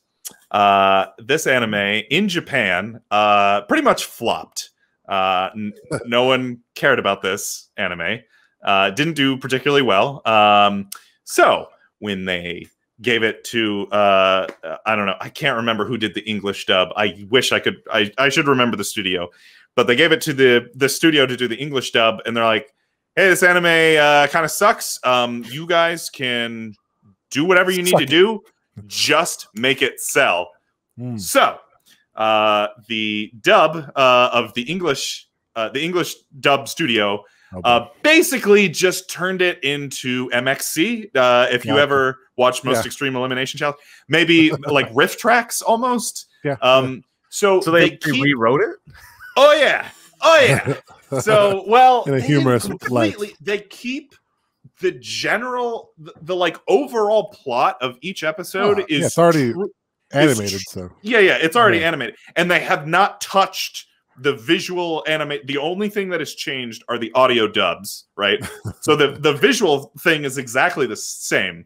Uh, this anime in Japan uh, pretty much flopped. Uh, n no one cared about this anime. Uh, didn't do particularly well. Um, so when they gave it to, uh, I don't know, I can't remember who did the English dub. I wish I could, I, I should remember the studio. But they gave it to the, the studio to do the English dub. And they're like, hey, this anime uh, kind of sucks. Um, you guys can do whatever you need to do. Just make it sell. Mm. So uh, the dub uh, of the English, uh, the English dub studio, okay. uh, basically just turned it into M X C. Uh, if yeah. you ever watched Most yeah. Extreme Elimination Challenge, maybe like riff tracks almost. Yeah. Um, so so they, they keep... rewrote it. Oh yeah. Oh yeah. So well, in a humorous completely life. They keep the general, the, the like overall plot of each episode oh, is yeah, it's already animated. Is so yeah, yeah, it's already yeah. animated, and they have not touched the visual animate. The only thing that has changed are the audio dubs, right? So the the visual thing is exactly the same,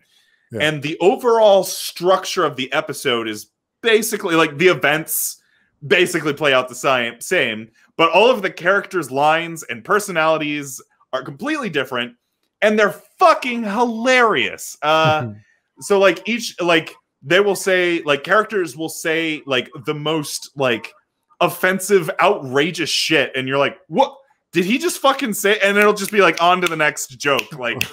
yeah. and the overall structure of the episode is basically like the events basically play out the same, but all of the characters' lines and personalities are completely different. And they're fucking hilarious. Uh, so like each, like they will say, like characters will say like the most like offensive, outrageous shit. And you're like, what did he just fucking say? And it'll just be like on to the next joke. Like,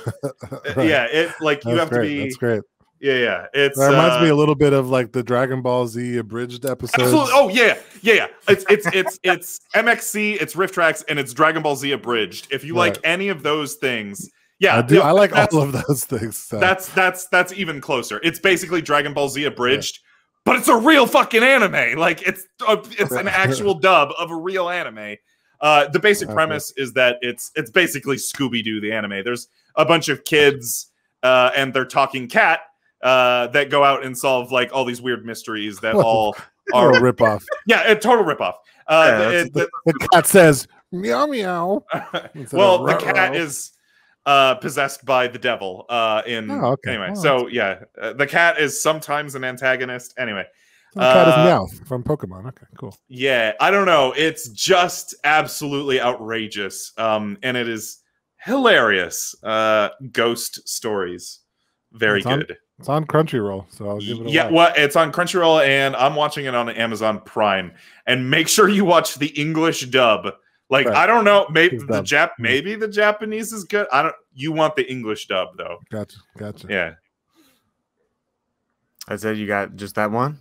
right. yeah, it like you That's have great. to be. That's great. Yeah, yeah. It's, that reminds uh, me a little bit of like the Dragon Ball Z abridged episode. Absolutely. Oh yeah, yeah, yeah. It's it's it's it's M X C, it's Rift Tracks, and it's Dragon Ball Z abridged. If you right. like any of those things. Yeah, I do. Yeah, I like all of those things. So. That's that's that's even closer. It's basically Dragon Ball Z abridged, yeah. but it's a real fucking anime. Like it's a, it's an actual dub of a real anime. Uh, the basic okay. premise is that it's it's basically Scooby-Doo the anime. There's a bunch of kids uh, and their talking cat uh, that go out and solve like all these weird mysteries that all are a ripoff. Yeah, a total ripoff. Uh, yeah, the, the, the, the cat says meow meow. Well, the cat is. Uh, possessed by the devil. Uh, in oh, okay. anyway, oh, so yeah, uh, the cat is sometimes an antagonist. Anyway, the cat uh, is Meowth from Pokemon. Okay, cool. Yeah, I don't know. It's just absolutely outrageous. Um, and it is hilarious. Uh, Ghost Stories, very it's on, good. It's on Crunchyroll, so I'll give it. A yeah, watch. Well, it's on Crunchyroll, and I'm watching it on Amazon Prime. And make sure you watch the English dub. Like right. I don't know, maybe the Jap, maybe the Japanese is good. I don't. You want the English dub though? Gotcha, gotcha. Yeah. I said you got just that one.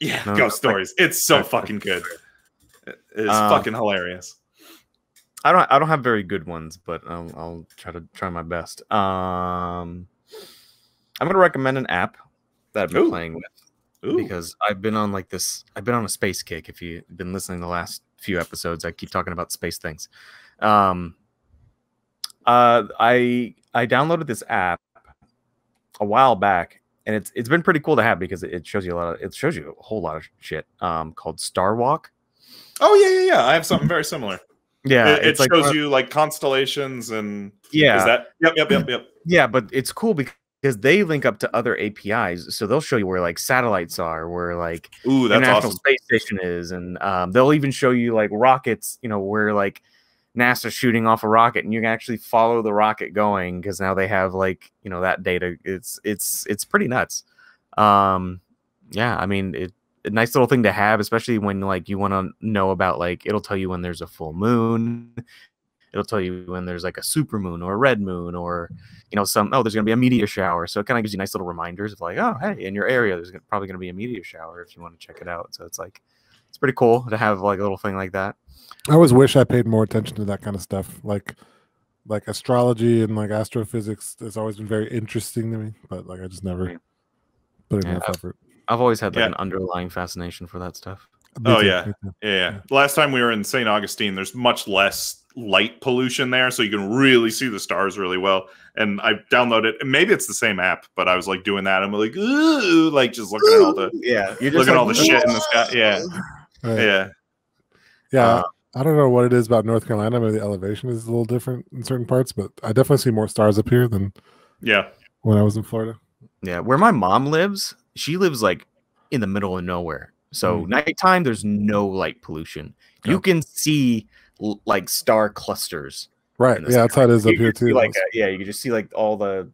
Yeah, no, Ghost Stories. Like, it's so fucking good. It's uh, fucking hilarious. I don't. I don't have very good ones, but I'll, I'll try to try my best. Um, I'm gonna recommend an app that I've been Ooh. playing with Ooh. because I've been on like this. I've been on a space kick. If you've been listening the last few episodes, I keep talking about space things. Um, uh, I I downloaded this app a while back, and it's it's been pretty cool to have because it, it shows you a lot of it shows you a whole lot of shit. Um, called Starwalk. Oh yeah, yeah, yeah. I have something very similar. Yeah, it, it shows like, you like constellations and yeah, is that yep, yep, yep, yep. Yeah, but it's cool because. Because they link up to other A P Is, so they'll show you where like satellites are, where like Ooh, that's International awesome. Space Station is, and um, they'll even show you like rockets, you know, where like NASA's shooting off a rocket, and you can actually follow the rocket going because now they have like you know that data. It's it's it's pretty nuts. Um, yeah, I mean, it a nice little thing to have, especially when like you want to know about like it'll tell you when there's a full moon. It'll tell you when there's like a super moon or a red moon or, you know, some, oh, there's going to be a meteor shower. So it kind of gives you nice little reminders of like, oh, hey, in your area, there's probably going to be a meteor shower if you want to check it out. So it's like, it's pretty cool to have like a little thing like that. I always wish I paid more attention to that kind of stuff. Like, like astrology and like astrophysics has always been very interesting to me, but like I just never yeah. put in enough yeah, effort. I've always had like yeah. an underlying fascination for that stuff. Oh, yeah. yeah. Yeah. Last time we were in Saint Augustine, there's much less light pollution there, so you can really see the stars really well. And I downloaded, maybe it's the same app, but I was like doing that. I'm like, ooh, like just looking at all the yeah, you're just looking like, at all the Whoa. shit in the sky. Yeah, right. yeah, yeah. Uh, I don't know what it is about North Carolina. Maybe the elevation is a little different in certain parts, but I definitely see more stars up here than yeah when I was in Florida. Yeah, where my mom lives, she lives like in the middle of nowhere. So mm. nighttime, there's no light pollution. Yeah. You can see. Like star clusters, right? Yeah, that's how it is up here too. Like, a, yeah, you can just see like all the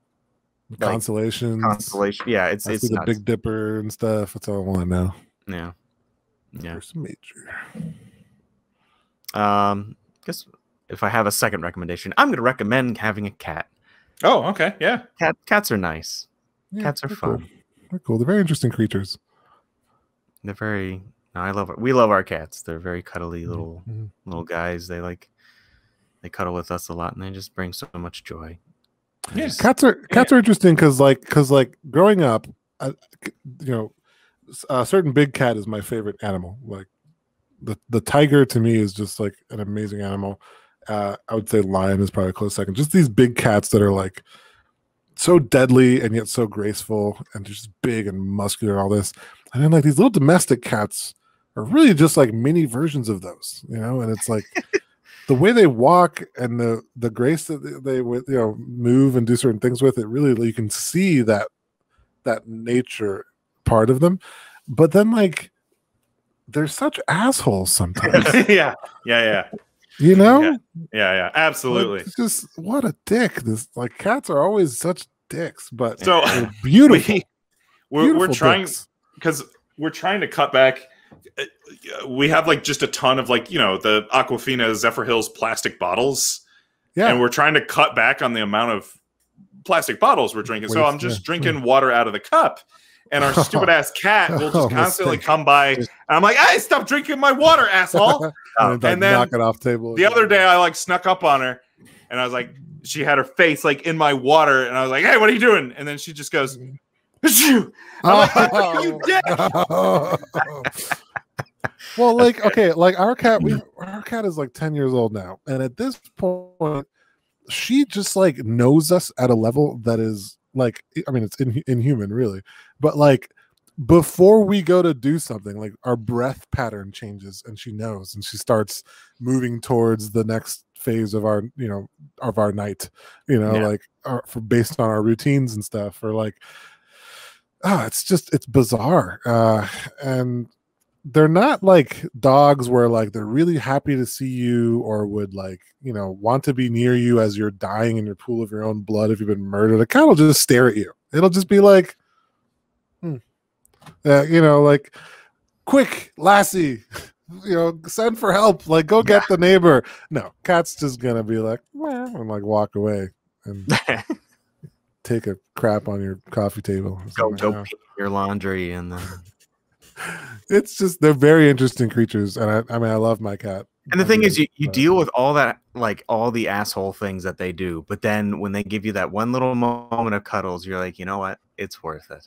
constellations, like, constellation. Yeah, it's I it's see the Big Dipper and stuff. It's all I want now. Yeah, yeah. First major. Um, I guess if I have a second recommendation, I'm going to recommend having a cat. Oh, okay, yeah. Cat cats are nice. Yeah, cats are fun. Cool. They're cool. They're very interesting creatures. They're very. No, I love it. We love our cats. They're very cuddly little mm-hmm. little guys. They like they cuddle with us a lot, and they just bring so much joy. Yeah, just, cats are cats yeah. are interesting because like because like growing up, I, you know, a certain big cat is my favorite animal. Like the the tiger to me is just like an amazing animal. Uh, I would say lion is probably a close second. Just these big cats that are like so deadly and yet so graceful and just big and muscular and all this. And then like these little domestic cats are really just like mini versions of those, you know. And it's like the way they walk and the the grace that they, they you know move and do certain things with it. Really, you can see that that nature part of them. But then like they're such assholes sometimes. yeah, yeah, yeah. You know? Yeah, yeah, yeah, absolutely. Like, just what a dick. This like cats are always such dicks, but so they're beautiful. We, we're beautiful we're trying because we're trying to cut back. We have like just a ton of like you know the Aquafina Zephyr Hills plastic bottles, yeah, and we're trying to cut back on the amount of plastic bottles we're drinking. Wait, so I'm just yeah, drinking yeah. water out of the cup. And our stupid ass cat will just oh, constantly mistake. come by. And I'm like, "Hey, stop drinking my water, asshole!" and, and then knock it off table. The other day, I like snuck up on her, and I was like, she had her face like in my water, and I was like, "Hey, what are you doing?" And then she just goes, "You!" I'm like, oh, "You dick!" No. Well, like, okay, like our cat, we our cat is like ten years old now, and at this point, she just like knows us at a level that is. Like, I mean, it's in, inhuman, really. But like, before we go to do something, like our breath pattern changes, and she knows, and she starts moving towards the next phase of our, you know, of our night, you know, yeah. like our, for based on our routines and stuff, or like, ah, oh, it's just it's bizarre. Uh, and they're not like dogs where like they're really happy to see you or would like, you know, want to be near you as you're dying in your pool of your own blood if you've been murdered. A cat will just stare at you. It'll just be like, hmm. uh, you know, like, quick, lassie, you know, send for help. Like, go get yeah. the neighbor. No, cat's just going to be like, well, and like walk away and take a crap on your coffee table. Go, go pick your laundry and then... It's just they're very interesting creatures, and I, I mean I love my cat. And the thing is, you, you deal with all that, like all the asshole things that they do, but then when they give you that one little moment of cuddles, you're like, you know what, it's worth it.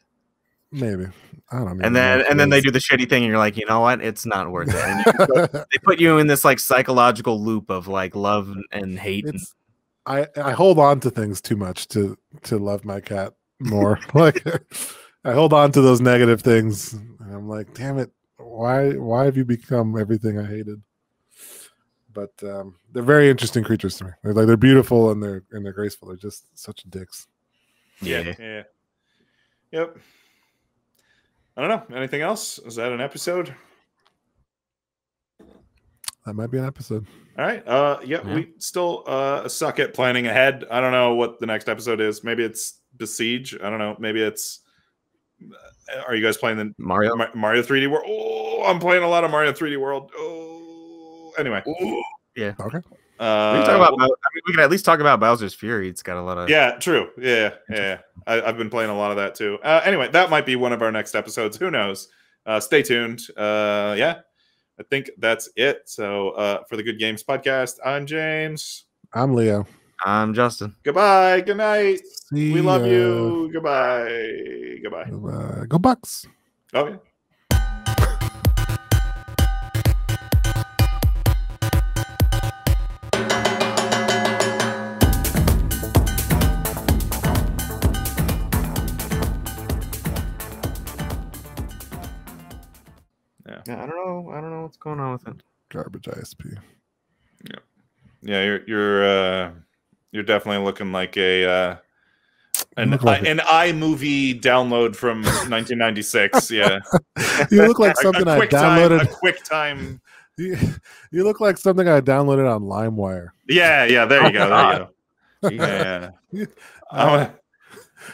Maybe I don't know. And then and then they do the shitty thing, and you're like, you know what, it's not worth it. And you go, they put you in this like psychological loop of like love and hate. And I I hold on to things too much to to love my cat more. Like I hold on to those negative things. I'm like, damn it! Why, why have you become everything I hated? But um, they're very interesting creatures to me. They're like they're beautiful and they're and they're graceful. They're just such dicks. Yeah, yeah, yep. I don't know. Anything else? Is that an episode? That might be an episode. All right. Uh, yeah, yeah. We still uh suck at planning ahead. I don't know what the next episode is. Maybe it's Besiege. I don't know. Maybe it's. Are you guys playing the Mario Mario three D World? Oh, I'm playing a lot of Mario three D World. Oh, anyway, Ooh. yeah, okay. Uh, we, can talk about, I mean, we can at least talk about Bowser's Fury. It's got a lot of yeah, true, yeah, yeah. yeah. I, I've been playing a lot of that too. Uh, anyway, that might be one of our next episodes. Who knows? Uh, stay tuned. Uh, yeah, I think that's it. So uh, for the Good Games podcast, I'm James. I'm Leo. I'm Justin. Goodbye. Good night. See we love ya. you. Goodbye. Goodbye. Goodbye. Go Bucks. Oh, yeah. yeah. Yeah. I don't know. I don't know what's going on with it. Garbage I S P. Yeah. Yeah. You're. You're. Uh... You're definitely looking like a uh, an like I, an iMovie download from nineteen ninety-six. Yeah, you look like something a, a I downloaded. Time, a quick time. You, you look like something I downloaded on LimeWire. Yeah, yeah. There you go. There you go. Yeah. yeah. I'm, gonna,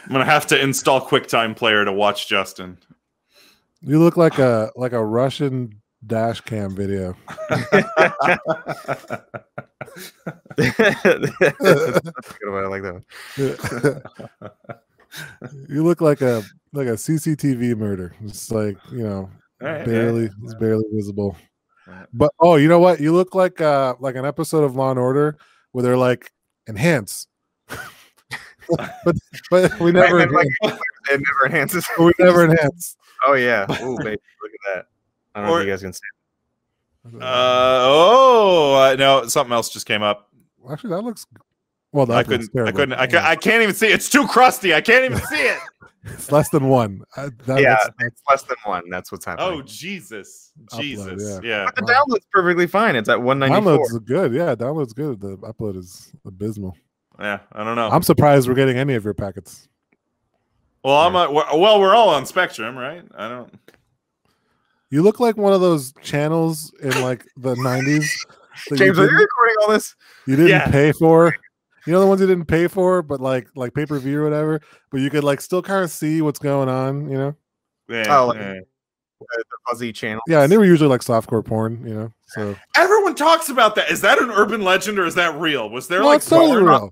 I'm gonna have to install QuickTime Player to watch Justin. You look like a like a Russian dash cam video. I like that one. You look like a like a C C T V murder. It's like you know, right, barely yeah. it's barely visible. Right. But oh, you know what? You look like uh like an episode of Law and Order where they're like enhance, but but we never right, like, it never enhances. We never enhance. Oh yeah. Oh baby, look at that. I don't or, know if you guys can see. Uh, oh, no, something else just came up. Actually, that looks. Well, that I couldn't. I couldn't. I, yeah. I can't even see it. It's too crusty. I can't even see it. It's less than one. I, that, yeah, that's, it's less than one. That's what's happening. Oh Jesus, upload, Jesus, yeah. yeah. But the wow. download's perfectly fine. It's at one ninety-four. Download's good. Yeah, download's good. The upload is abysmal. Yeah, I don't know. I'm surprised we're getting any of your packets. Well, I'm a, well. We're all on Spectrum, right? I don't. You look like one of those channels in like the nineties. James, are you recording all this? You didn't yeah. pay for. You know the ones you didn't pay for, but like like pay per view or whatever. But you could like still kind of see what's going on, you know. Yeah, oh, like, yeah. the fuzzy channels. Yeah, and they were usually like softcore porn, you know. So everyone talks about that. Is that an urban legend or is that real? Was there no, like it's totally real. On...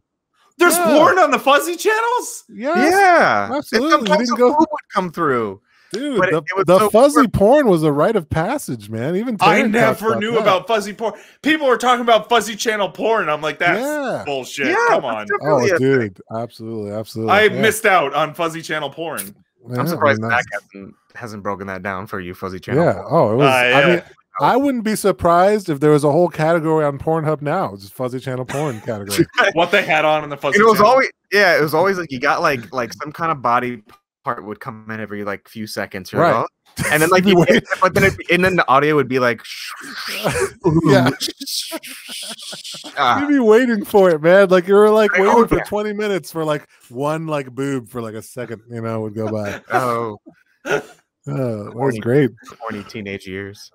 There's yeah. porn on the fuzzy channels. Yes, yeah, absolutely. You didn't go would come through. Dude, but the, it, it the so fuzzy weird. porn was a rite of passage, man. Even I never knew that. about fuzzy porn. People were talking about fuzzy channel porn. I'm like, that's yeah. bullshit. Yeah, Come on. Oh, dude. Absolutely. Absolutely. I yeah. missed out on fuzzy channel porn. Yeah, I'm surprised I mean, that hasn't, hasn't broken that down for you, fuzzy channel yeah. porn. Oh, it was, uh, yeah. I mean, I wouldn't be surprised if there was a whole category on Pornhub now. It's just fuzzy channel porn category. What they had on in the fuzzy it was channel. Always, yeah, it was always like you got like like some kind of body part would come in every like few seconds, right? All. And then like, you hit, but then it, and then the audio would be like, yeah. ah. You'd be waiting for it, man. Like you were like waiting oh, for yeah. twenty minutes for like one like boob for like a second, you know, would go by. Oh, uh, that was great. Horny teenage years.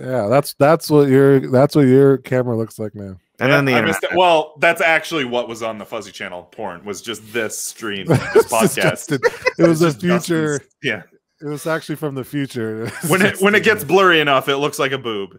Yeah, that's that's what your that's what your camera looks like now. And yeah, then the I missed it. Well, that's actually what was on the fuzzy channel porn was just this stream, this podcast. It was a future. Dustin's, yeah, it was actually from the future. When it when it gets blurry enough, it looks like a boob.